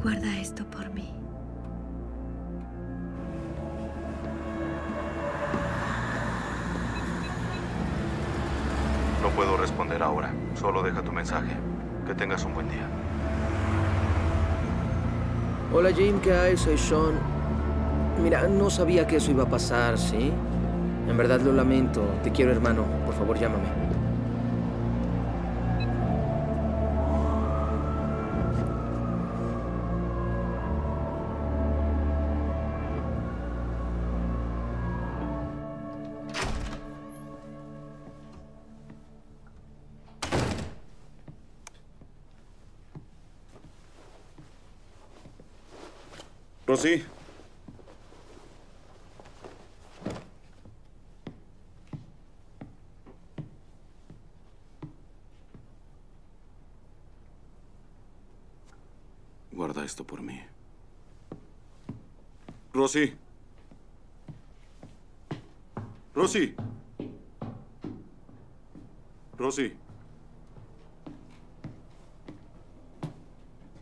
Guarda esto por mí. No puedo responder ahora. Solo deja tu mensaje. Que tengas un buen día. Hola Jim, ¿qué hay? Soy Sean. Mira, no sabía que eso iba a pasar, ¿sí? En verdad lo lamento. Te quiero, hermano. Por favor, llámame. Rosie. Guarda esto por mí. Rosie. Rosie. Rosie.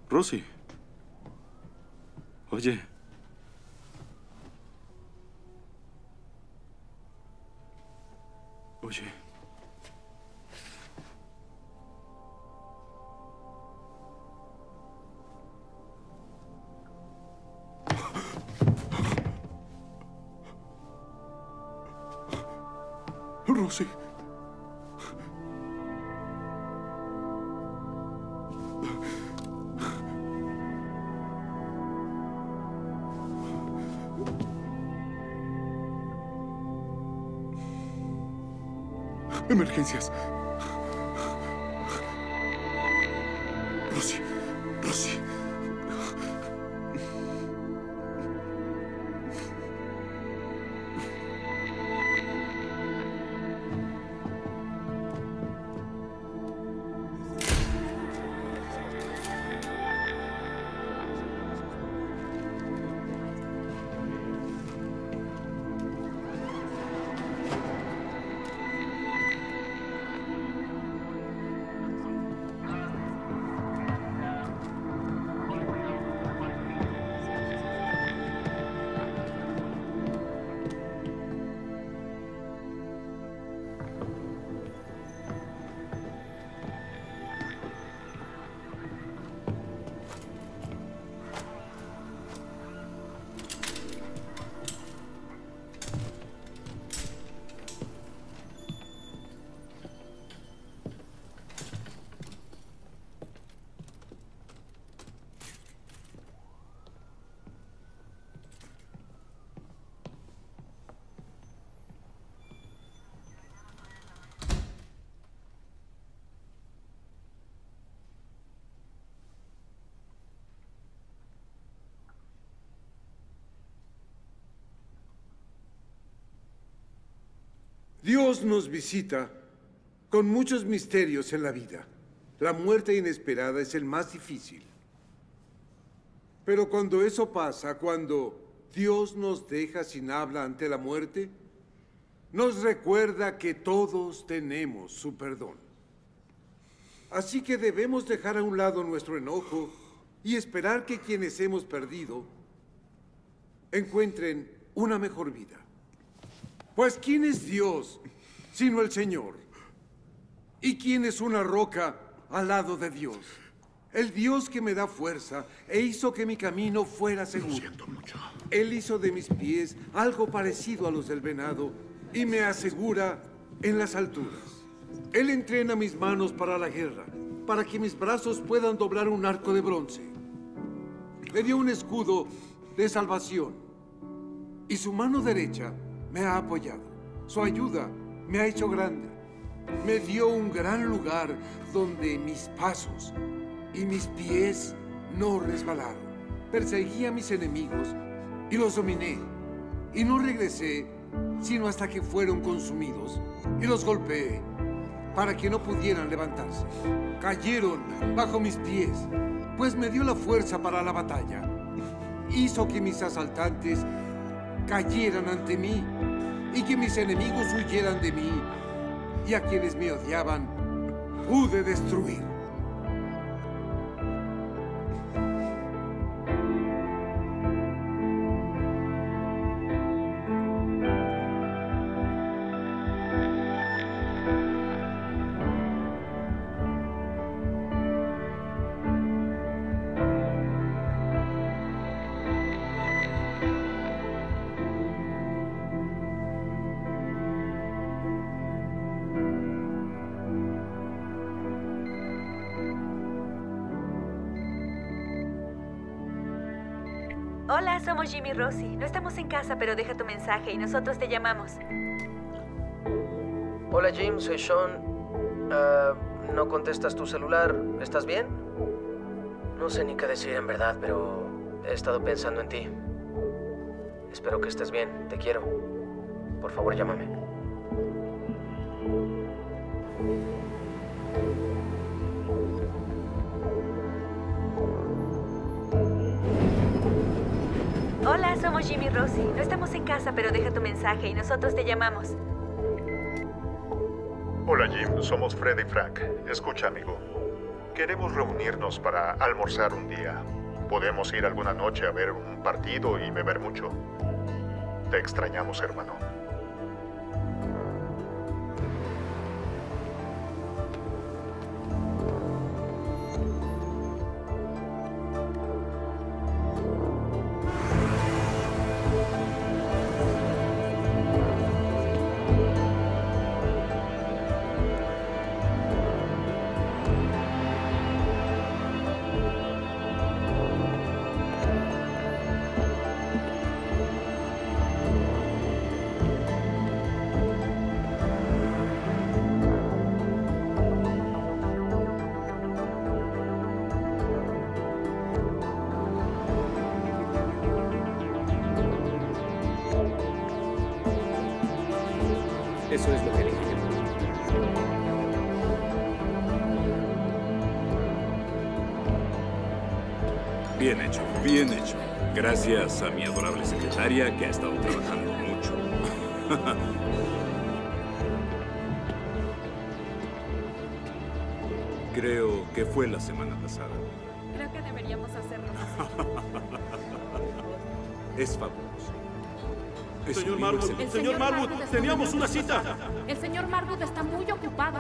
Rosie. Oye. Oye. Rosie. Emergencias. Rosie, Rosie. Dios nos visita con muchos misterios en la vida. La muerte inesperada es el más difícil. Pero cuando eso pasa, cuando Dios nos deja sin habla ante la muerte, nos recuerda que todos tenemos su perdón. Así que debemos dejar a un lado nuestro enojo y esperar que quienes hemos perdido encuentren una mejor vida. Pues, ¿quién es Dios sino el Señor? ¿Y quién es una roca al lado de Dios? El Dios que me da fuerza e hizo que mi camino fuera seguro. Lo siento mucho. Él hizo de mis pies algo parecido a los del venado y me asegura en las alturas. Él entrena mis manos para la guerra, para que mis brazos puedan doblar un arco de bronce. Le dio un escudo de salvación y su mano derecha me ha apoyado. Su ayuda me ha hecho grande. Me dio un gran lugar donde mis pasos y mis pies no resbalaron. Perseguí a mis enemigos y los dominé. Y no regresé sino hasta que fueron consumidos. Y los golpeé para que no pudieran levantarse. Cayeron bajo mis pies, pues me dio la fuerza para la batalla. Hizo que mis asaltantes cayeran ante mí y que mis enemigos huyeran de mí. Y a quienes me odiaban, pude destruir. Hola, somos Jim y Rosie. No estamos en casa, pero deja tu mensaje y nosotros te llamamos. Hola Jim, soy Sean. No contestas tu celular. ¿Estás bien? No sé ni qué decir en verdad, pero he estado pensando en ti. Espero que estés bien. Te quiero. Por favor, llámame. Hola, somos Jim y Rosie. No estamos en casa, pero deja tu mensaje y nosotros te llamamos. Hola Jim, somos Freddy y Frank. Escucha, amigo. Queremos reunirnos para almorzar un día. Podemos ir alguna noche a ver un partido y beber mucho. Te extrañamos, hermano. Eso es lo que dije. Bien hecho, bien hecho. Gracias a mi adorable secretaria que ha estado trabajando mucho. Creo que fue la semana pasada. Creo que deberíamos hacerlo así. Es fabuloso. Señor Marwood, teníamos una cita. El señor Marwood está muy ocupado.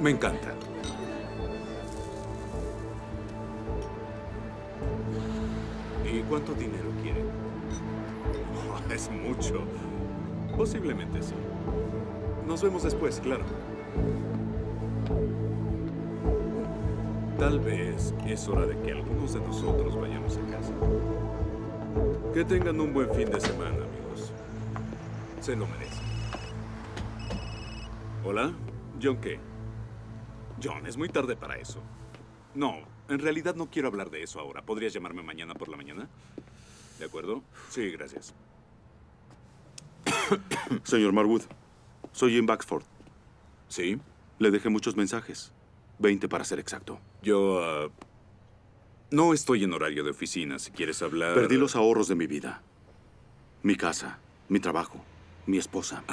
Me encanta. ¿Y cuánto dinero quiere? Oh, es mucho. Posiblemente sí. Nos vemos después, claro. Tal vez es hora de que algunos de nosotros vayamos a casa. Que tengan un buen fin de semana. Se lo merece. ¿Hola? ¿John qué? John, es muy tarde para eso. No, en realidad no quiero hablar de eso ahora. ¿Podrías llamarme mañana por la mañana? ¿De acuerdo? Sí, gracias. Señor Marwood, soy Jim Baxford. ¿Sí? Le dejé muchos mensajes. 20 para ser exacto. Yo, no estoy en horario de oficina. Si quieres hablar... Perdí los ahorros de mi vida. Mi casa, mi trabajo. Mi esposa.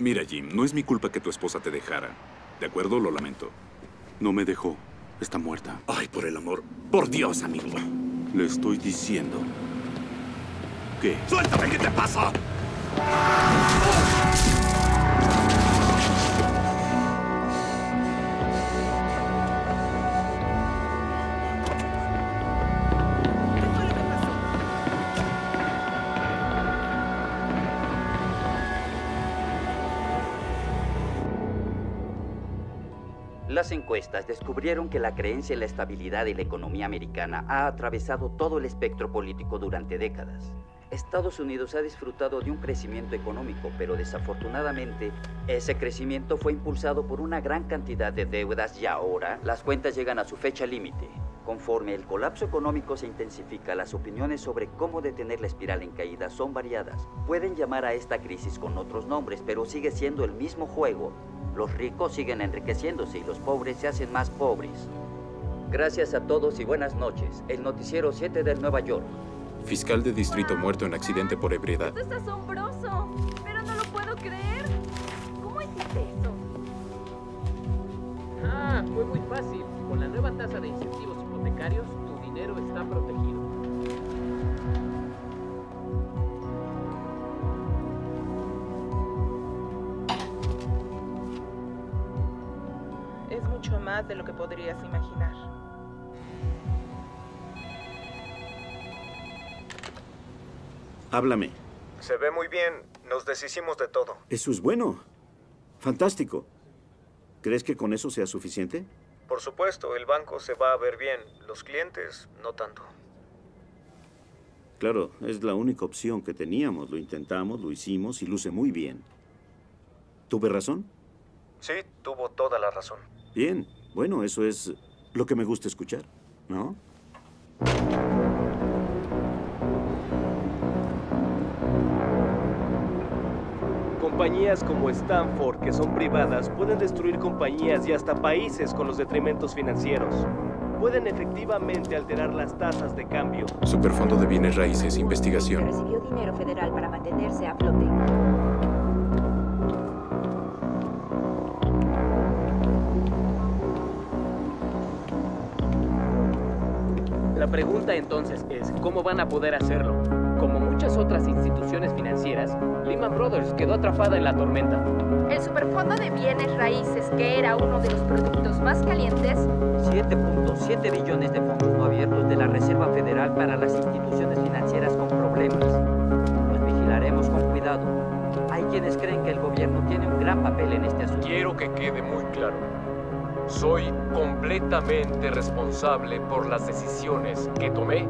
Mira, Jim, no es mi culpa que tu esposa te dejara. ¿De acuerdo? Lo lamento. No me dejó. Está muerta. Ay, por el amor. Por Dios, amigo. Le estoy diciendo. ¿Qué? ¡Suéltame! ¿Qué te pasa? Las encuestas descubrieron que la creencia en la estabilidad de la economía americana ha atravesado todo el espectro político durante décadas. Estados Unidos ha disfrutado de un crecimiento económico, pero desafortunadamente ese crecimiento fue impulsado por una gran cantidad de deudas y ahora las cuentas llegan a su fecha límite. Conforme el colapso económico se intensifica, las opiniones sobre cómo detener la espiral en caída son variadas. Pueden llamar a esta crisis con otros nombres, pero sigue siendo el mismo juego. Los ricos siguen enriqueciéndose y los pobres se hacen más pobres. Gracias a todos y buenas noches. El noticiero 7 de Nueva York. Fiscal de distrito muerto en accidente por ebriedad. Esto es asombroso, pero no lo puedo creer. ¿Cómo hiciste eso? Ah, fue muy fácil. Con la nueva tasa de incentivos hipotecarios, tu dinero está protegido. Es mucho más de lo que podrías imaginar. Háblame. Se ve muy bien. Nos deshicimos de todo. Eso es bueno. Fantástico. ¿Crees que con eso sea suficiente? Por supuesto. El banco se va a ver bien. Los clientes, no tanto. Claro, es la única opción que teníamos. Lo intentamos, lo hicimos y luce muy bien. ¿Tuve razón? Sí, tuvo toda la razón. Bien. Bueno, eso es lo que me gusta escuchar, ¿no? Compañías como Stanford, que son privadas, pueden destruir compañías y hasta países con los detrimentos financieros. Pueden efectivamente alterar las tasas de cambio. Superfondo de Bienes Raíces, investigación. Recibió dinero federal para mantenerse a flote. La pregunta entonces es, ¿cómo van a poder hacerlo? Como muchas otras instituciones financieras, Lehman Brothers quedó atrapada en la tormenta. El Superfondo de Bienes Raíces, que era uno de los productos más calientes, 7.7 billones de fondos no abiertos de la Reserva Federal para las instituciones financieras con problemas. Los vigilaremos con cuidado. Hay quienes creen que el gobierno tiene un gran papel en este asunto. Quiero que quede muy claro. Soy completamente responsable por las decisiones que tomé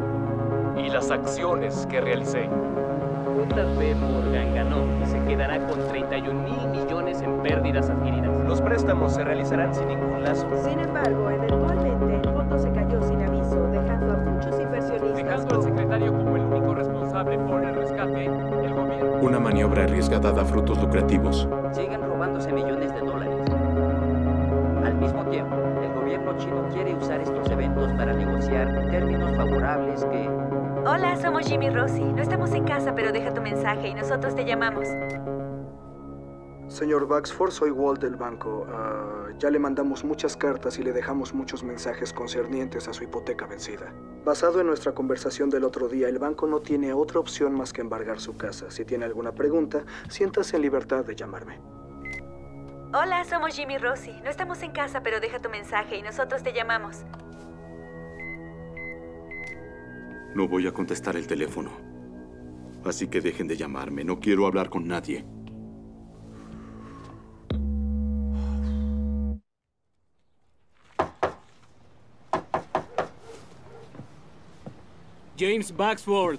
y las acciones que realicé. JP Morgan ganó y se quedará con 31,000 millones en pérdidas adquiridas. Los préstamos se realizarán sin ningún lazo. Sin embargo, eventualmente el fondo se cayó sin aviso, dejando a muchos inversionistas... Dejando al secretario como el único responsable por el rescate, el gobierno... Una maniobra arriesgada da frutos lucrativos. Siguen robándose millones de dólares. Al mismo tiempo, el gobierno chino quiere usar estos eventos para negociar términos favorables que... Hola, somos Jim y Rosie. No estamos en casa, pero deja tu mensaje y nosotros te llamamos. Señor Baxford, soy Walt del banco. Ya le mandamos muchas cartas y le dejamos muchos mensajes concernientes a su hipoteca vencida. Basado en nuestra conversación del otro día, el banco no tiene otra opción más que embargar su casa. Si tiene alguna pregunta, siéntase en libertad de llamarme. Hola, somos Jim y Rosie. No estamos en casa, pero deja tu mensaje y nosotros te llamamos. No voy a contestar el teléfono. Así que dejen de llamarme. No quiero hablar con nadie. James Baxford.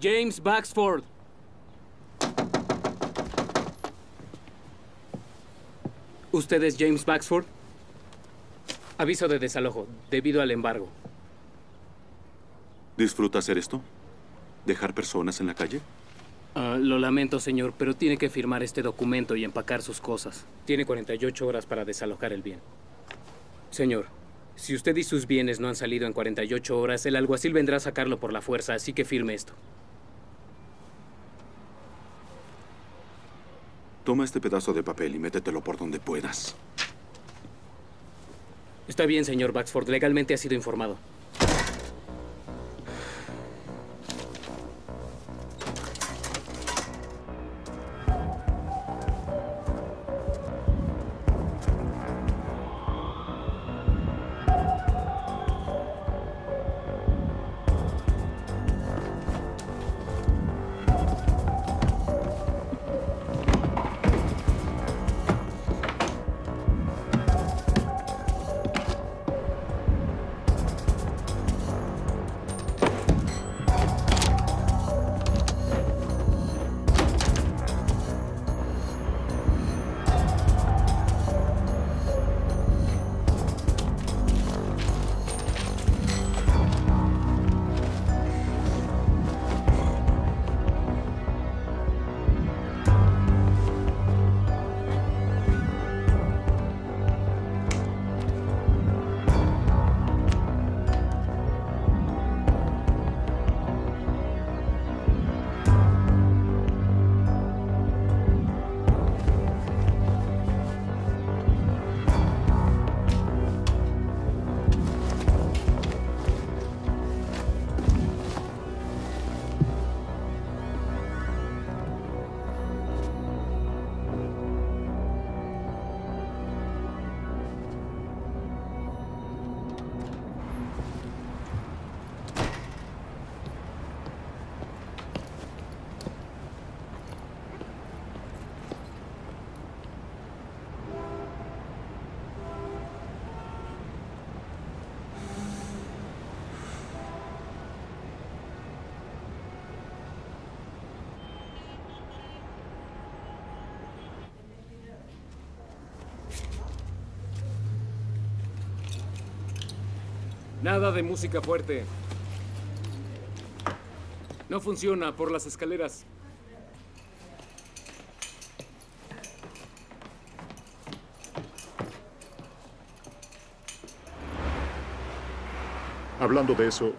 James Baxford. ¿Usted es James Baxford? Aviso de desalojo, debido al embargo. ¿Disfruta hacer esto? ¿Dejar personas en la calle? Lo lamento, señor, pero tiene que firmar este documento y empacar sus cosas. Tiene 48 horas para desalojar el bien. Señor, si usted y sus bienes no han salido en 48 horas, el alguacil vendrá a sacarlo por la fuerza, así que firme esto. Toma este pedazo de papel y métetelo por donde puedas. Está bien, señor Baxford. Legalmente ha sido informado. Nada de música fuerte. No funciona por las escaleras. Hablando de eso,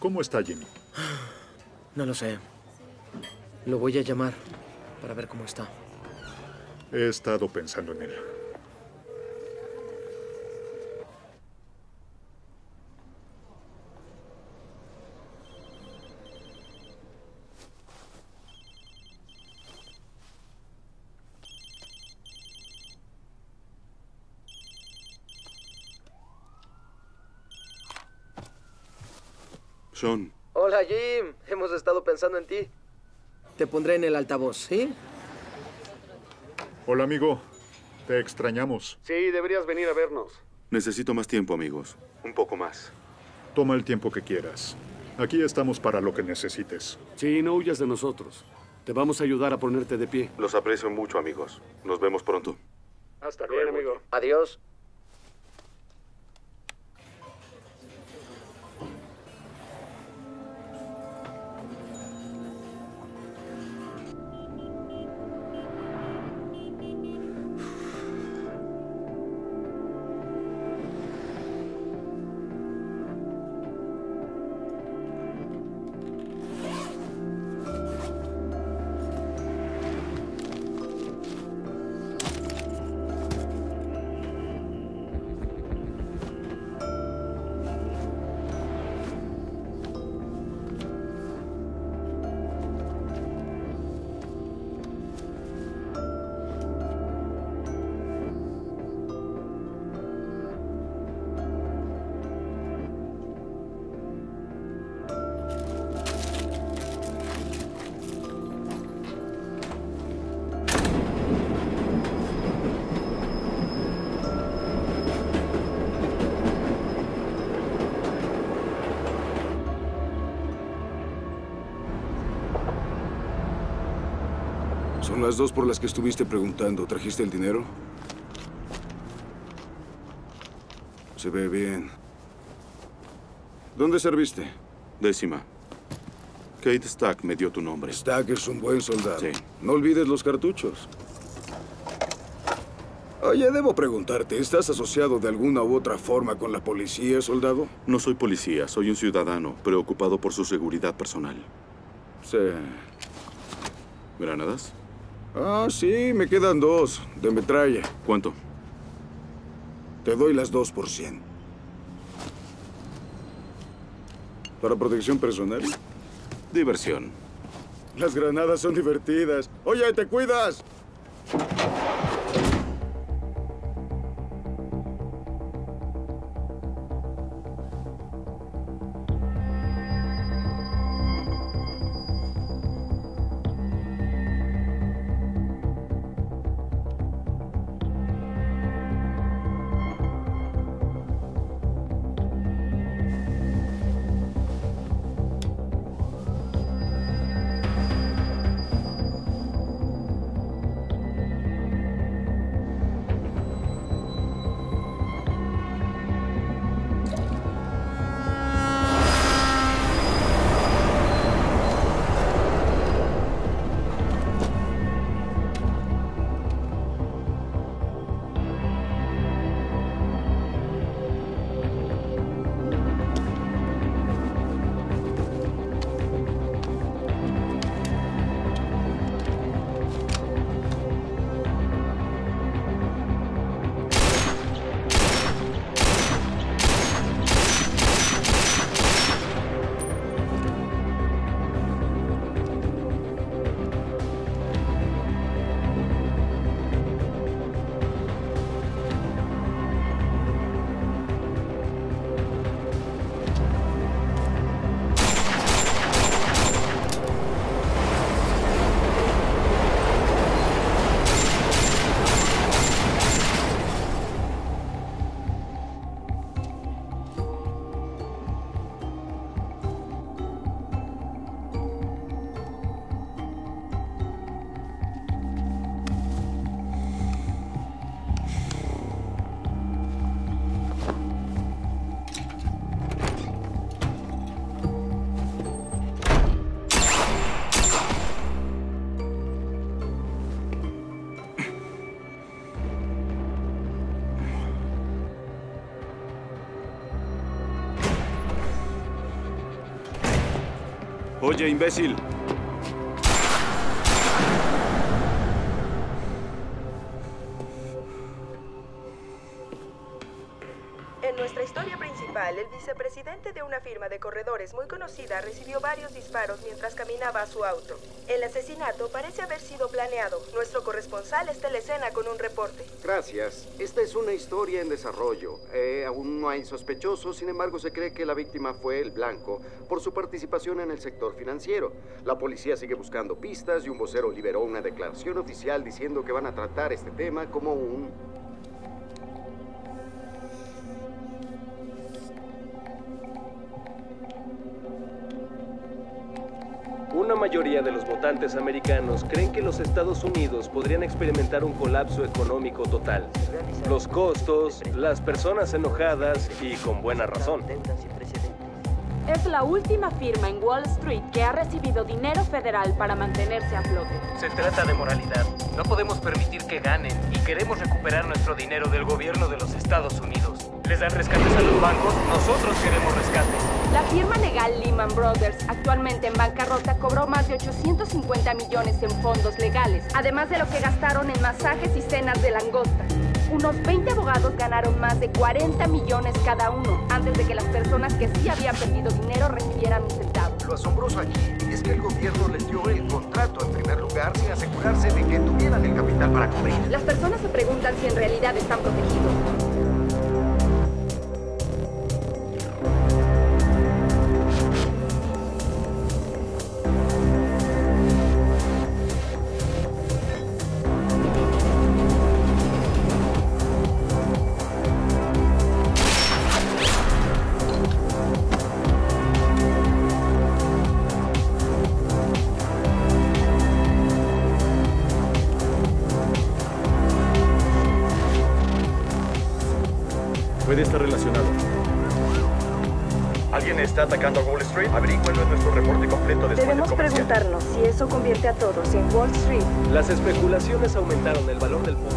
¿cómo está Jimmy? No lo sé. Lo voy a llamar para ver cómo está. He estado pensando en él. Sean. Hola, Jim. Hemos estado pensando en ti. Te pondré en el altavoz, ¿sí? Hola, amigo. Te extrañamos. Sí, deberías venir a vernos. Necesito más tiempo, amigos. Un poco más. Toma el tiempo que quieras. Aquí estamos para lo que necesites. Sí, no huyas de nosotros. Te vamos a ayudar a ponerte de pie. Los aprecio mucho, amigos. Nos vemos pronto. Hasta luego, amigo. Adiós. Son las dos por las que estuviste preguntando. ¿Trajiste el dinero? Se ve bien. ¿Dónde serviste? 10ª. Kate Stack me dio tu nombre. Stack es un buen soldado. Sí. No olvides los cartuchos. Oye, debo preguntarte, ¿estás asociado de alguna u otra forma con la policía, soldado? No soy policía, soy un ciudadano preocupado por su seguridad personal. Sí. ¿Granadas? Ah, sí, me quedan 2, de metralla. ¿Cuánto? Te doy las 2 por 100. ¿Para protección personal? Diversión. Las granadas son divertidas. ¡Oye, te cuidas! Oye, imbécil. En nuestra historia principal, el vicepresidente de una firma de corredores muy conocida recibió varios disparos mientras caminaba a su auto. El asesinato parece haber sido planeado. Nuestro corresponsal está en la escena con un reporte. Gracias. Esta es una historia en desarrollo. Aún no hay sospechosos, sin embargo se cree que la víctima fue el blanco por su participación en el sector financiero. La policía sigue buscando pistas y un vocero liberó una declaración oficial diciendo que van a tratar este tema como un... Una mayoría de los votantes americanos creen que los Estados Unidos podrían experimentar un colapso económico total. Los costos, las personas enojadas y con buena razón. Es la última firma en Wall Street que ha recibido dinero federal para mantenerse a flote. Se trata de moralidad. No podemos permitir que ganen y queremos recuperar nuestro dinero del gobierno de los Estados Unidos. Les dan rescates a los bancos, nosotros queremos rescates. La firma legal Lehman Brothers, actualmente en bancarrota, cobró más de 850 millones en fondos legales, además de lo que gastaron en masajes y cenas de langosta. Unos 20 abogados ganaron más de 40 millones cada uno, antes de que las personas que sí habían perdido dinero recibieran un centavo. Lo asombroso aquí es que el gobierno les dio el contrato en primer lugar sin asegurarse de que tuvieran el capital para cubrir. Las personas se preguntan si en realidad están protegidos. ¿Está atacando a Wall Street? Averígüenlo en nuestro reporte completo después del comercial. Debemos preguntarnos si eso convierte a todos en Wall Street. Las especulaciones aumentaron el valor del fondo.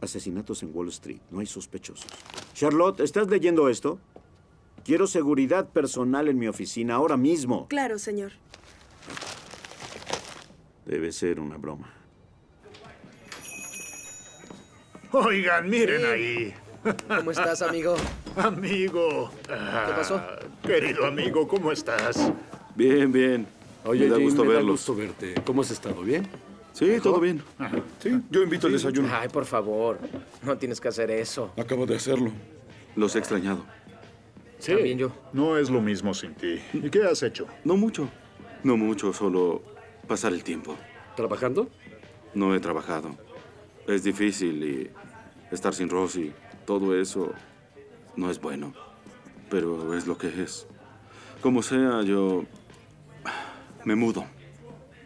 Asesinatos en Wall Street. No hay sospechosos. Charlotte, ¿estás leyendo esto? Quiero seguridad personal en mi oficina ahora mismo. Claro, señor. Debe ser una broma. Oigan, miren ahí. ¿Cómo estás, amigo? Amigo. ¿Qué pasó? Querido amigo, ¿cómo estás? Bien, bien. Oye, me da gusto verlos. Me da gusto verte. ¿Cómo has estado? ¿Bien? Sí, ¿mejor? Todo bien. Ajá. Sí, yo invito al desayuno. Ay, por favor. No tienes que hacer eso. Acabo de hacerlo. Los he extrañado. Sí. También yo. No es lo mismo sin ti. ¿Y qué has hecho? No mucho. No mucho, solo pasar el tiempo. ¿Trabajando? No he trabajado. Es difícil y estar sin Rosie, todo eso no es bueno. Pero es lo que es. Como sea, yo me mudo.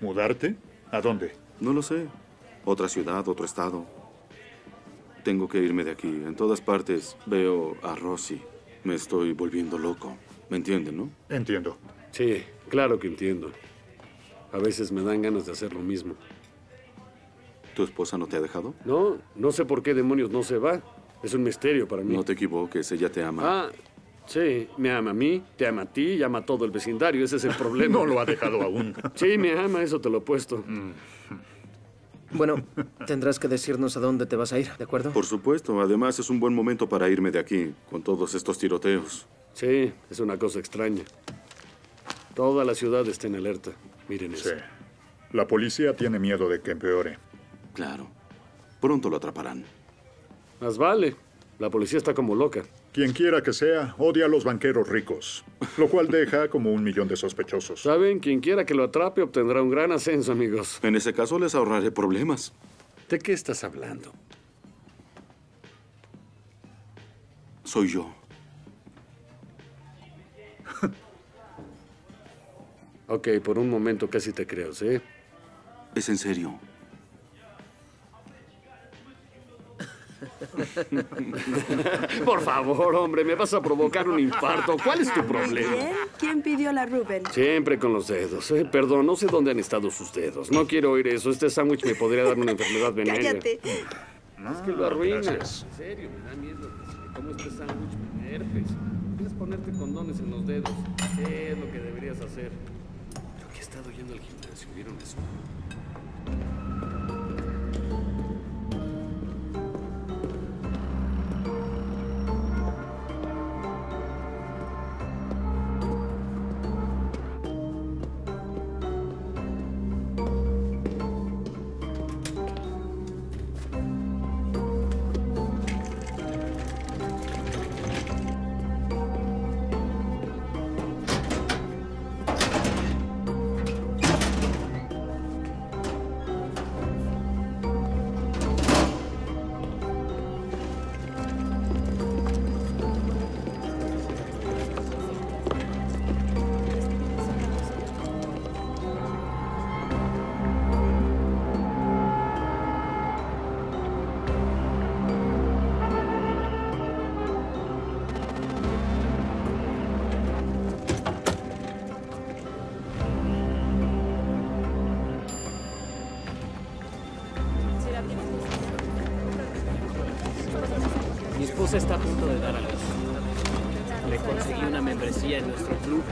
¿Mudarte? ¿A dónde? No lo sé. Otra ciudad, otro estado. Tengo que irme de aquí. En todas partes veo a Rosie. Me estoy volviendo loco. ¿Me entienden, no? Entiendo. Sí, claro que entiendo. A veces me dan ganas de hacer lo mismo. ¿Tu esposa no te ha dejado? No, no sé por qué demonios no se va. Es un misterio para mí. No te equivoques, ella te ama. Ah, sí, me ama a mí, te ama a ti, ama a todo el vecindario. Ese es el problema. No lo ha dejado aún. Sí, me ama, eso te lo he puesto. Bueno, tendrás que decirnos a dónde te vas a ir, ¿de acuerdo? Por supuesto. Además, es un buen momento para irme de aquí, con todos estos tiroteos. Sí, es una cosa extraña. Toda la ciudad está en alerta. Miren eso. Sí. La policía tiene miedo de que empeore. Claro. Pronto lo atraparán. Más vale. La policía está como loca. Quien quiera que sea, odia a los banqueros ricos, lo cual deja como 1 millón de sospechosos. ¿Saben? Quien quiera que lo atrape obtendrá un gran ascenso, amigos. En ese caso les ahorraré problemas. ¿De qué estás hablando? soy yo. Ok, por un momento casi te creo, ¿sí? Es en serio. Por favor, hombre, me vas a provocar un infarto. ¿Cuál es tu problema? Bien. ¿Quién pidió la Rubén? Siempre con los dedos, ¿eh? Perdón, no sé dónde han estado sus dedos. No quiero oír eso. Este sándwich me podría dar una enfermedad venérea. Cállate. No, es que lo arruinas. Gracias. En serio, me da miedo. Como este sándwich me herpes. Tienes que ponerte condones en los dedos. ¿Qué es lo que deberías hacer? Yo que he estado yendo al gimnasio, ¿vieron eso? Está a punto de dar a luz. Le conseguí una membresía en nuestro club.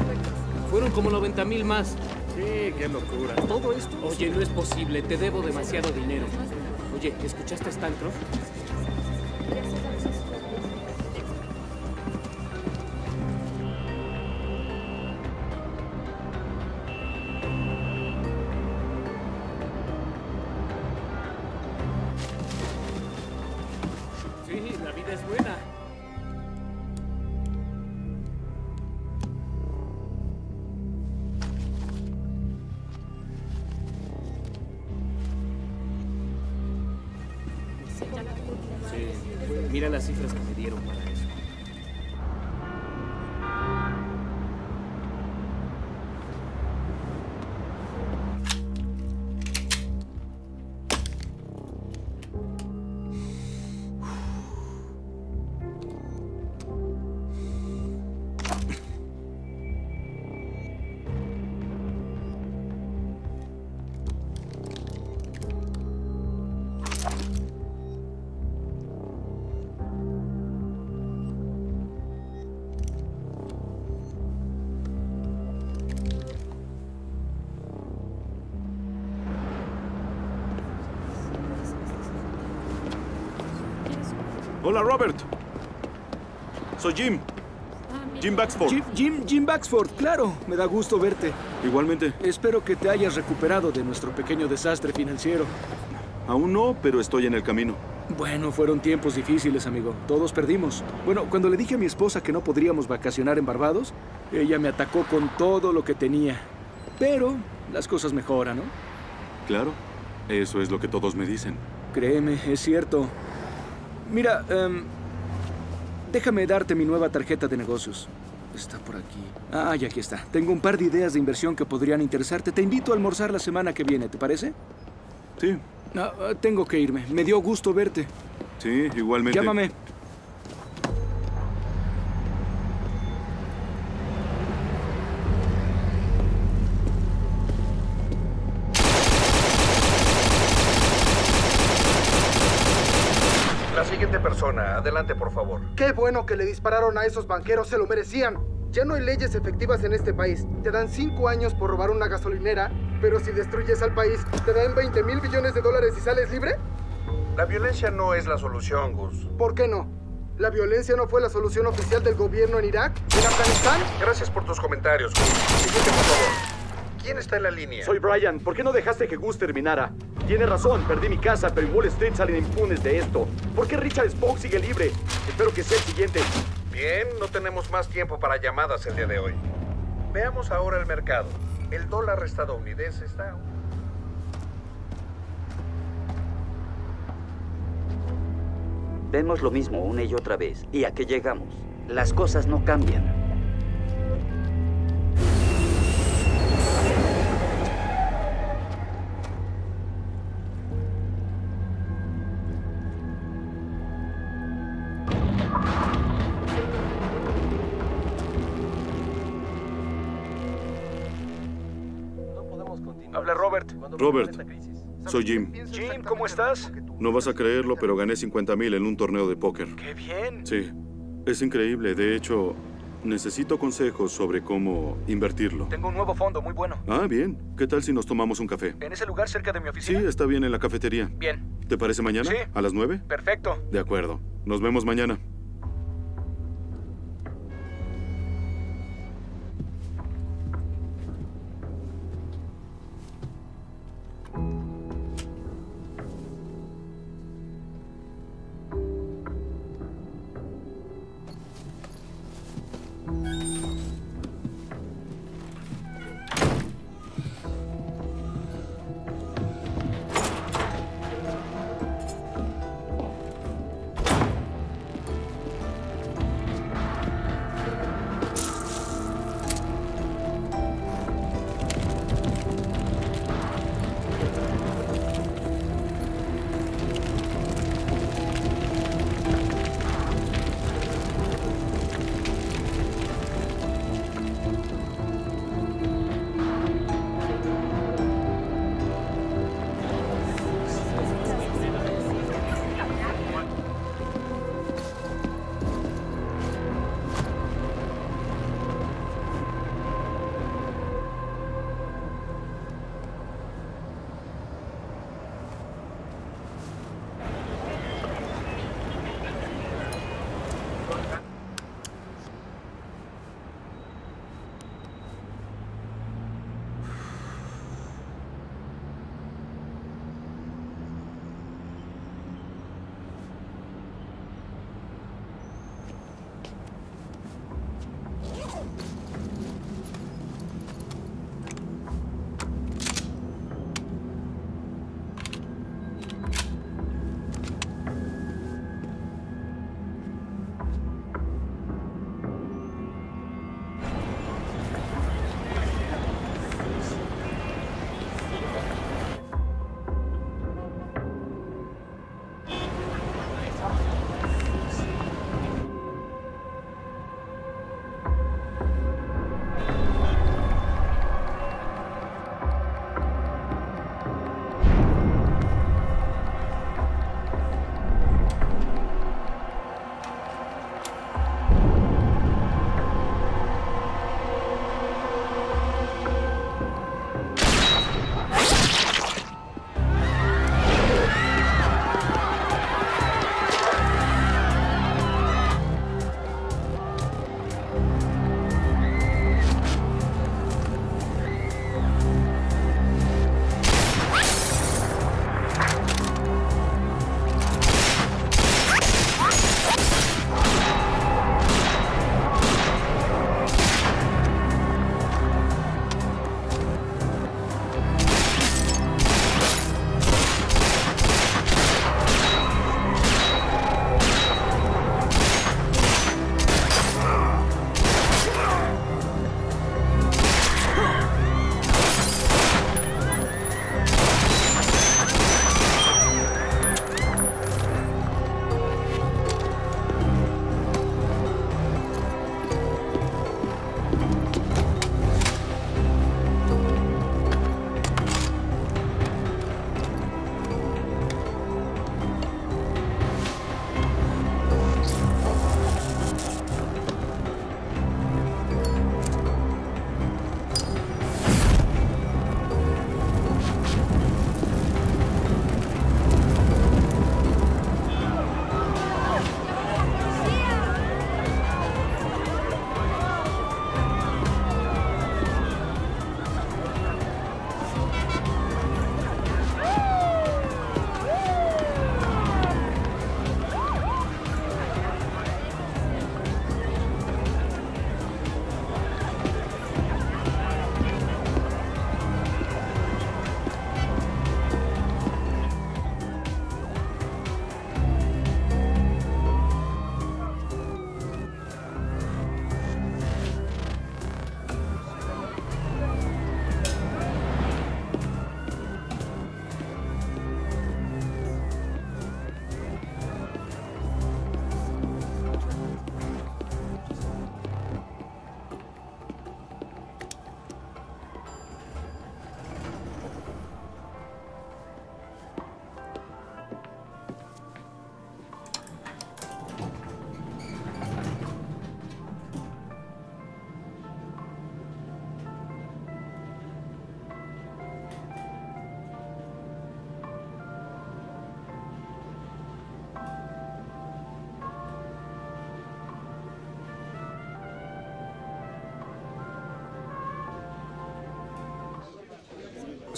Fueron como 90,000 más. Sí, qué locura. ¿Todo esto? Oye, no es posible. Te debo demasiado dinero. Oye, ¿escuchaste a Stancroft? Mira las cifras que me dieron para eso. Hola, Robert. Soy Jim. Jim Baxford. Jim Baxford, claro. Me da gusto verte. Igualmente. Espero que te hayas recuperado de nuestro pequeño desastre financiero. Aún no, pero estoy en el camino. Bueno, fueron tiempos difíciles, amigo. Todos perdimos. Bueno, cuando le dije a mi esposa que no podríamos vacacionar en Barbados, ella me atacó con todo lo que tenía. Pero las cosas mejoran, ¿no? Claro. Eso es lo que todos me dicen. Créeme, es cierto. Mira, déjame darte mi nueva tarjeta de negocios. Está por aquí. Ah, y aquí está. Tengo un par de ideas de inversión que podrían interesarte. Te invito a almorzar la semana que viene, ¿te parece? Sí. No, tengo que irme. Me dio gusto verte. Sí, igualmente. Llámame. Adelante, por favor. Qué bueno que le dispararon a esos banqueros, se lo merecían. Ya no hay leyes efectivas en este país. Te dan 5 años por robar una gasolinera, pero si destruyes al país, ¿te dan $20,000 billones y sales libre? La violencia no es la solución, Gus. ¿Por qué no? ¿La violencia no fue la solución oficial del gobierno en Irak? ¿En Afganistán? Gracias por tus comentarios, Gus. Siguiente, por favor. ¿Quién está en la línea? Soy Brian. ¿Por qué no dejaste que Gus terminara? Tienes razón, perdí mi casa, pero en Wall Street salen impunes de esto. ¿Por qué Richard Spock sigue libre? Espero que sea el siguiente. Bien, no tenemos más tiempo para llamadas el día de hoy. Veamos ahora el mercado. El dólar estadounidense está... Vemos lo mismo una y otra vez. ¿Y a qué llegamos? Las cosas no cambian. Robert, soy Jim. Jim, ¿cómo estás? No vas a creerlo, pero gané 50,000 en un torneo de póker. ¡Qué bien! Sí, es increíble. De hecho, necesito consejos sobre cómo invertirlo. Tengo un nuevo fondo muy bueno. Ah, bien. ¿Qué tal si nos tomamos un café? ¿En ese lugar cerca de mi oficina? Sí, está bien, en la cafetería. Bien. ¿Te parece mañana? Sí. ¿A las 9? Perfecto. De acuerdo. Nos vemos mañana.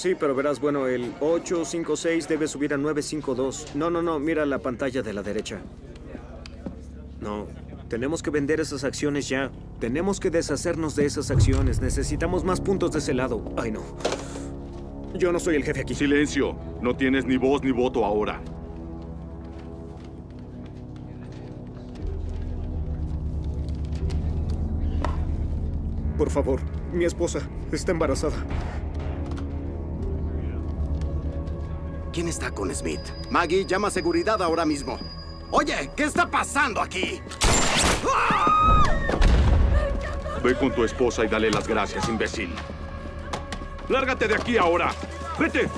Sí, pero verás, bueno, el 856 debe subir a 952. No, mira la pantalla de la derecha. No, tenemos que vender esas acciones ya. Tenemos que deshacernos de esas acciones. Necesitamos más puntos de ese lado. Ay, no. Yo no soy el jefe aquí. Silencio. No tienes ni voz ni voto ahora. Por favor, mi esposa está embarazada. ¿Quién está con Smith? Maggie, llama a seguridad ahora mismo. Oye, ¿qué está pasando aquí? ¡Ah! Ve con tu esposa y dale las gracias, imbécil. ¡Lárgate de aquí ahora! ¡Vete!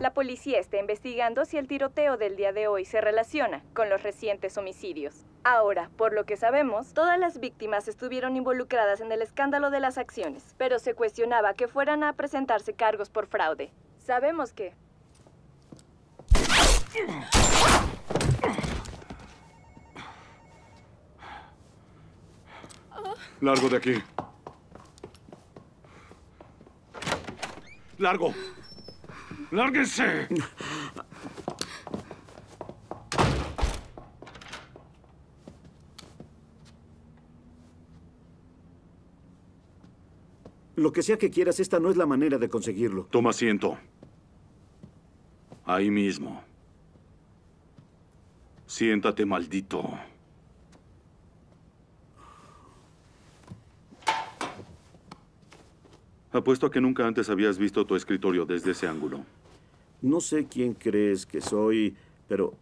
La policía está investigando si el tiroteo del día de hoy se relaciona con los recientes homicidios. Ahora, por lo que sabemos, todas las víctimas estuvieron involucradas en el escándalo de las acciones, pero se cuestionaba que fueran a presentarse cargos por fraude. Sabemos que... Largo de aquí. Largo. ¡Lárguense! Lo que sea que quieras, esta no es la manera de conseguirlo. Toma asiento. Ahí mismo. Siéntate, maldito. Apuesto a que nunca antes habías visto tu escritorio desde ese ángulo. No sé quién crees que soy, pero...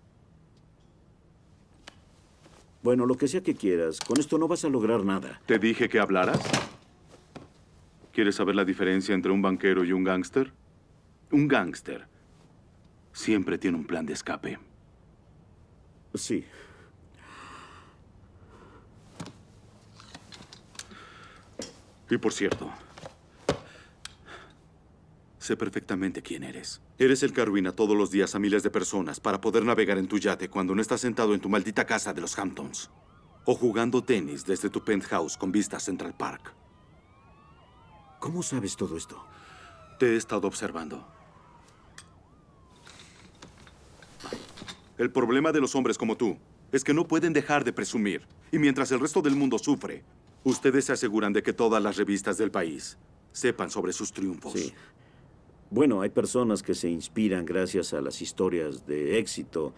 Bueno, lo que sea que quieras, con esto no vas a lograr nada. ¿Te dije que hablaras? ¿Quieres saber la diferencia entre un banquero y un gángster? Un gángster siempre tiene un plan de escape. Sí. Y por cierto... Sé perfectamente quién eres. Eres el que arruina todos los días a miles de personas para poder navegar en tu yate cuando no estás sentado en tu maldita casa de los Hamptons. O jugando tenis desde tu penthouse con vista a Central Park. ¿Cómo sabes todo esto? Te he estado observando. El problema de los hombres como tú es que no pueden dejar de presumir. Y mientras el resto del mundo sufre, ustedes se aseguran de que todas las revistas del país sepan sobre sus triunfos. Sí. Bueno, hay personas que se inspiran gracias a las historias de éxito.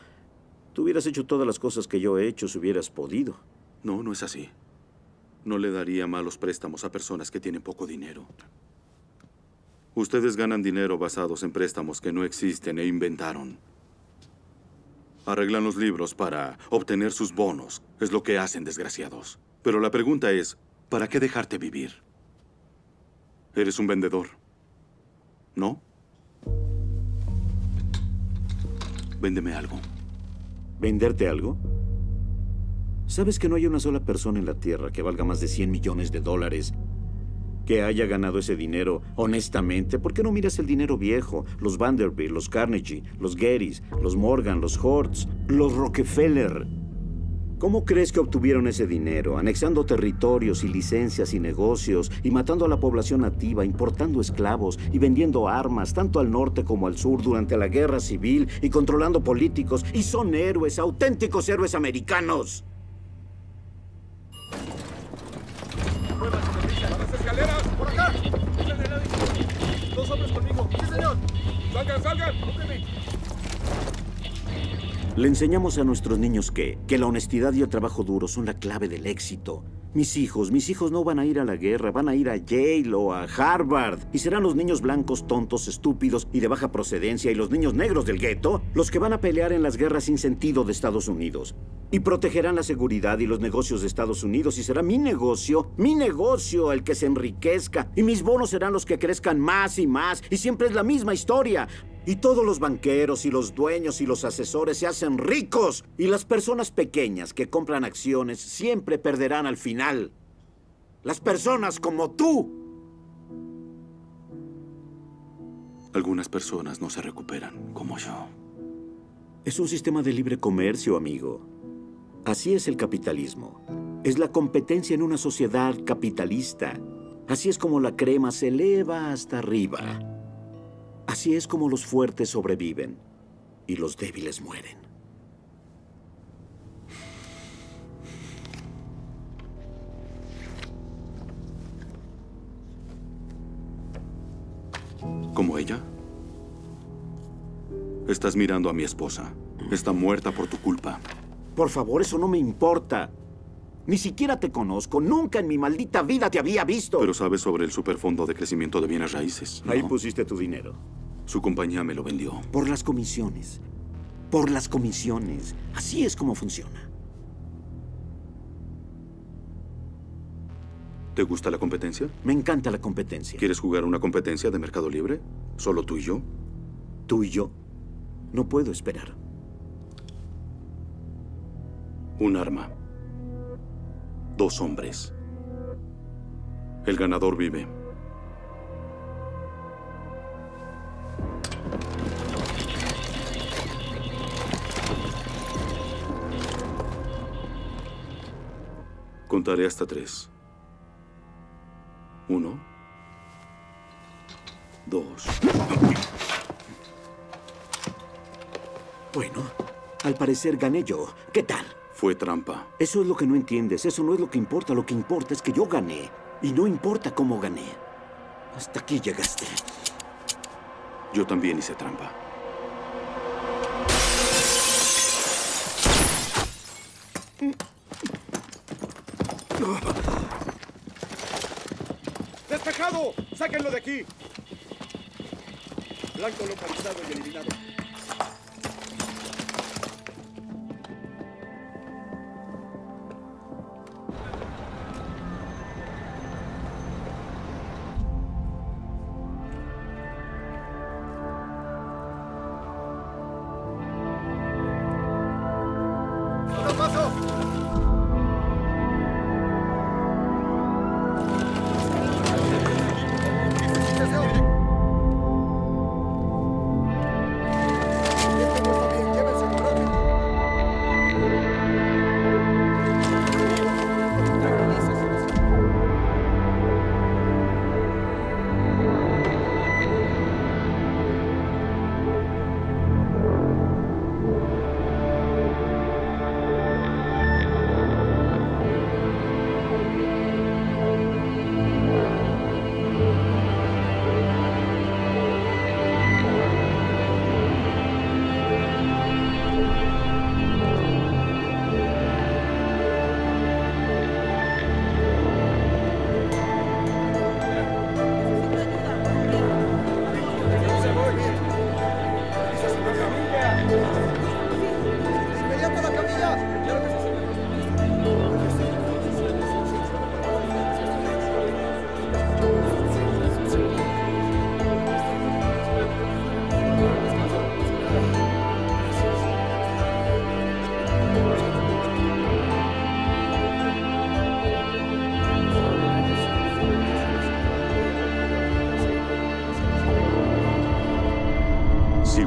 Tú hubieras hecho todas las cosas que yo he hecho si hubieras podido. No, no es así. No le daría malos préstamos a personas que tienen poco dinero. Ustedes ganan dinero basados en préstamos que no existen e inventaron. Arreglan los libros para obtener sus bonos. Es lo que hacen, desgraciados. Pero la pregunta es, ¿para qué dejarte vivir? Eres un vendedor, ¿no? Véndeme algo. ¿Venderte algo? ¿Sabes que no hay una sola persona en la Tierra que valga más de 100 millones de dólares que haya ganado ese dinero honestamente? ¿Por qué no miras el dinero viejo? Los Vanderbilt, los Carnegie, los Gettys, los Morgan, los Hortz, los Rockefeller. ¿Cómo crees que obtuvieron ese dinero? Anexando territorios y licencias y negocios, y matando a la población nativa, importando esclavos y vendiendo armas, tanto al norte como al sur, durante la guerra civil, y controlando políticos. Y son héroes, auténticos héroes americanos. ¡Las escaleras! ¡Por acá! ¡Dos hombres conmigo! ¡Sí, señor! ¡Salgan, salgan! ¡Cúbreme! Le enseñamos a nuestros niños que la honestidad y el trabajo duro son la clave del éxito. Mis hijos no van a ir a la guerra, van a ir a Yale o a Harvard. Y serán los niños blancos, tontos, estúpidos y de baja procedencia, y los niños negros del gueto, los que van a pelear en las guerras sin sentido de Estados Unidos. Y protegerán la seguridad y los negocios de Estados Unidos, y será mi negocio el que se enriquezca. Y mis bonos serán los que crezcan más y más, y siempre es la misma historia. Y todos los banqueros y los dueños y los asesores se hacen ricos. Y las personas pequeñas que compran acciones siempre perderán al final. Las personas como tú. Algunas personas no se recuperan, como yo. Es un sistema de libre comercio, amigo. Así es el capitalismo. Es la competencia en una sociedad capitalista. Así es como la crema se eleva hasta arriba. Así es como los fuertes sobreviven y los débiles mueren. ¿Como ella? Estás mirando a mi esposa. Está muerta por tu culpa. Por favor, eso no me importa. Ni siquiera te conozco. Nunca en mi maldita vida te había visto. Pero sabes sobre el Superfondo de Crecimiento de Bienes Raíces, ¿no? Ahí pusiste tu dinero. Su compañía me lo vendió. Por las comisiones. Por las comisiones. Así es como funciona. ¿Te gusta la competencia? Me encanta la competencia. ¿Quieres jugar una competencia de mercado libre? ¿Solo tú y yo? ¿Tú y yo? No puedo esperar. Un arma. Dos hombres. El ganador vive. Contaré hasta 3. 1, 2. Bueno, al parecer gané yo. ¿Qué tal? Fue trampa. Eso es lo que no entiendes. Eso no es lo que importa. Lo que importa es que yo gané. Y no importa cómo gané. Hasta aquí llegaste. Yo también hice trampa. ¡Despejado! ¡Sáquenlo de aquí! Blanco localizado y eliminado.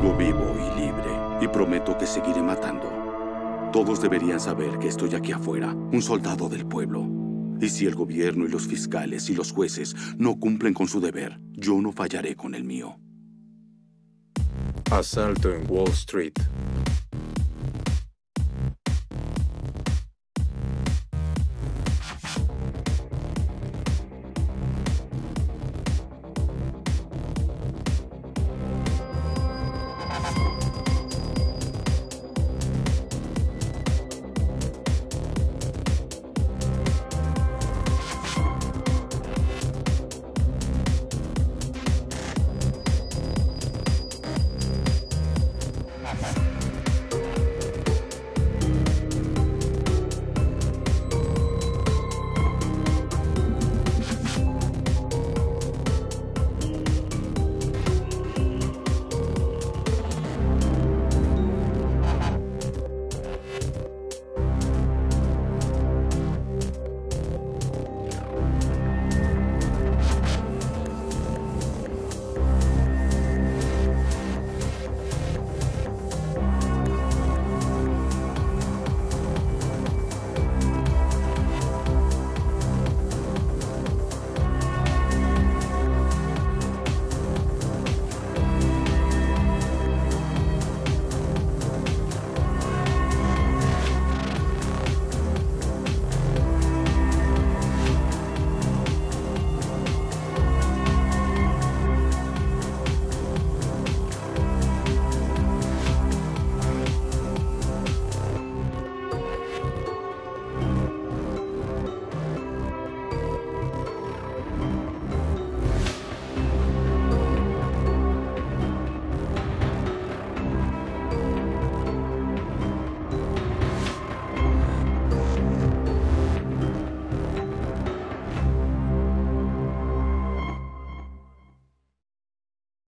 sigo vivo y libre, y prometo que seguiré matando. Todos deberían saber que estoy aquí afuera, un soldado del pueblo. Y si el gobierno y los fiscales y los jueces no cumplen con su deber, yo no fallaré con el mío. Asalto en Wall Street.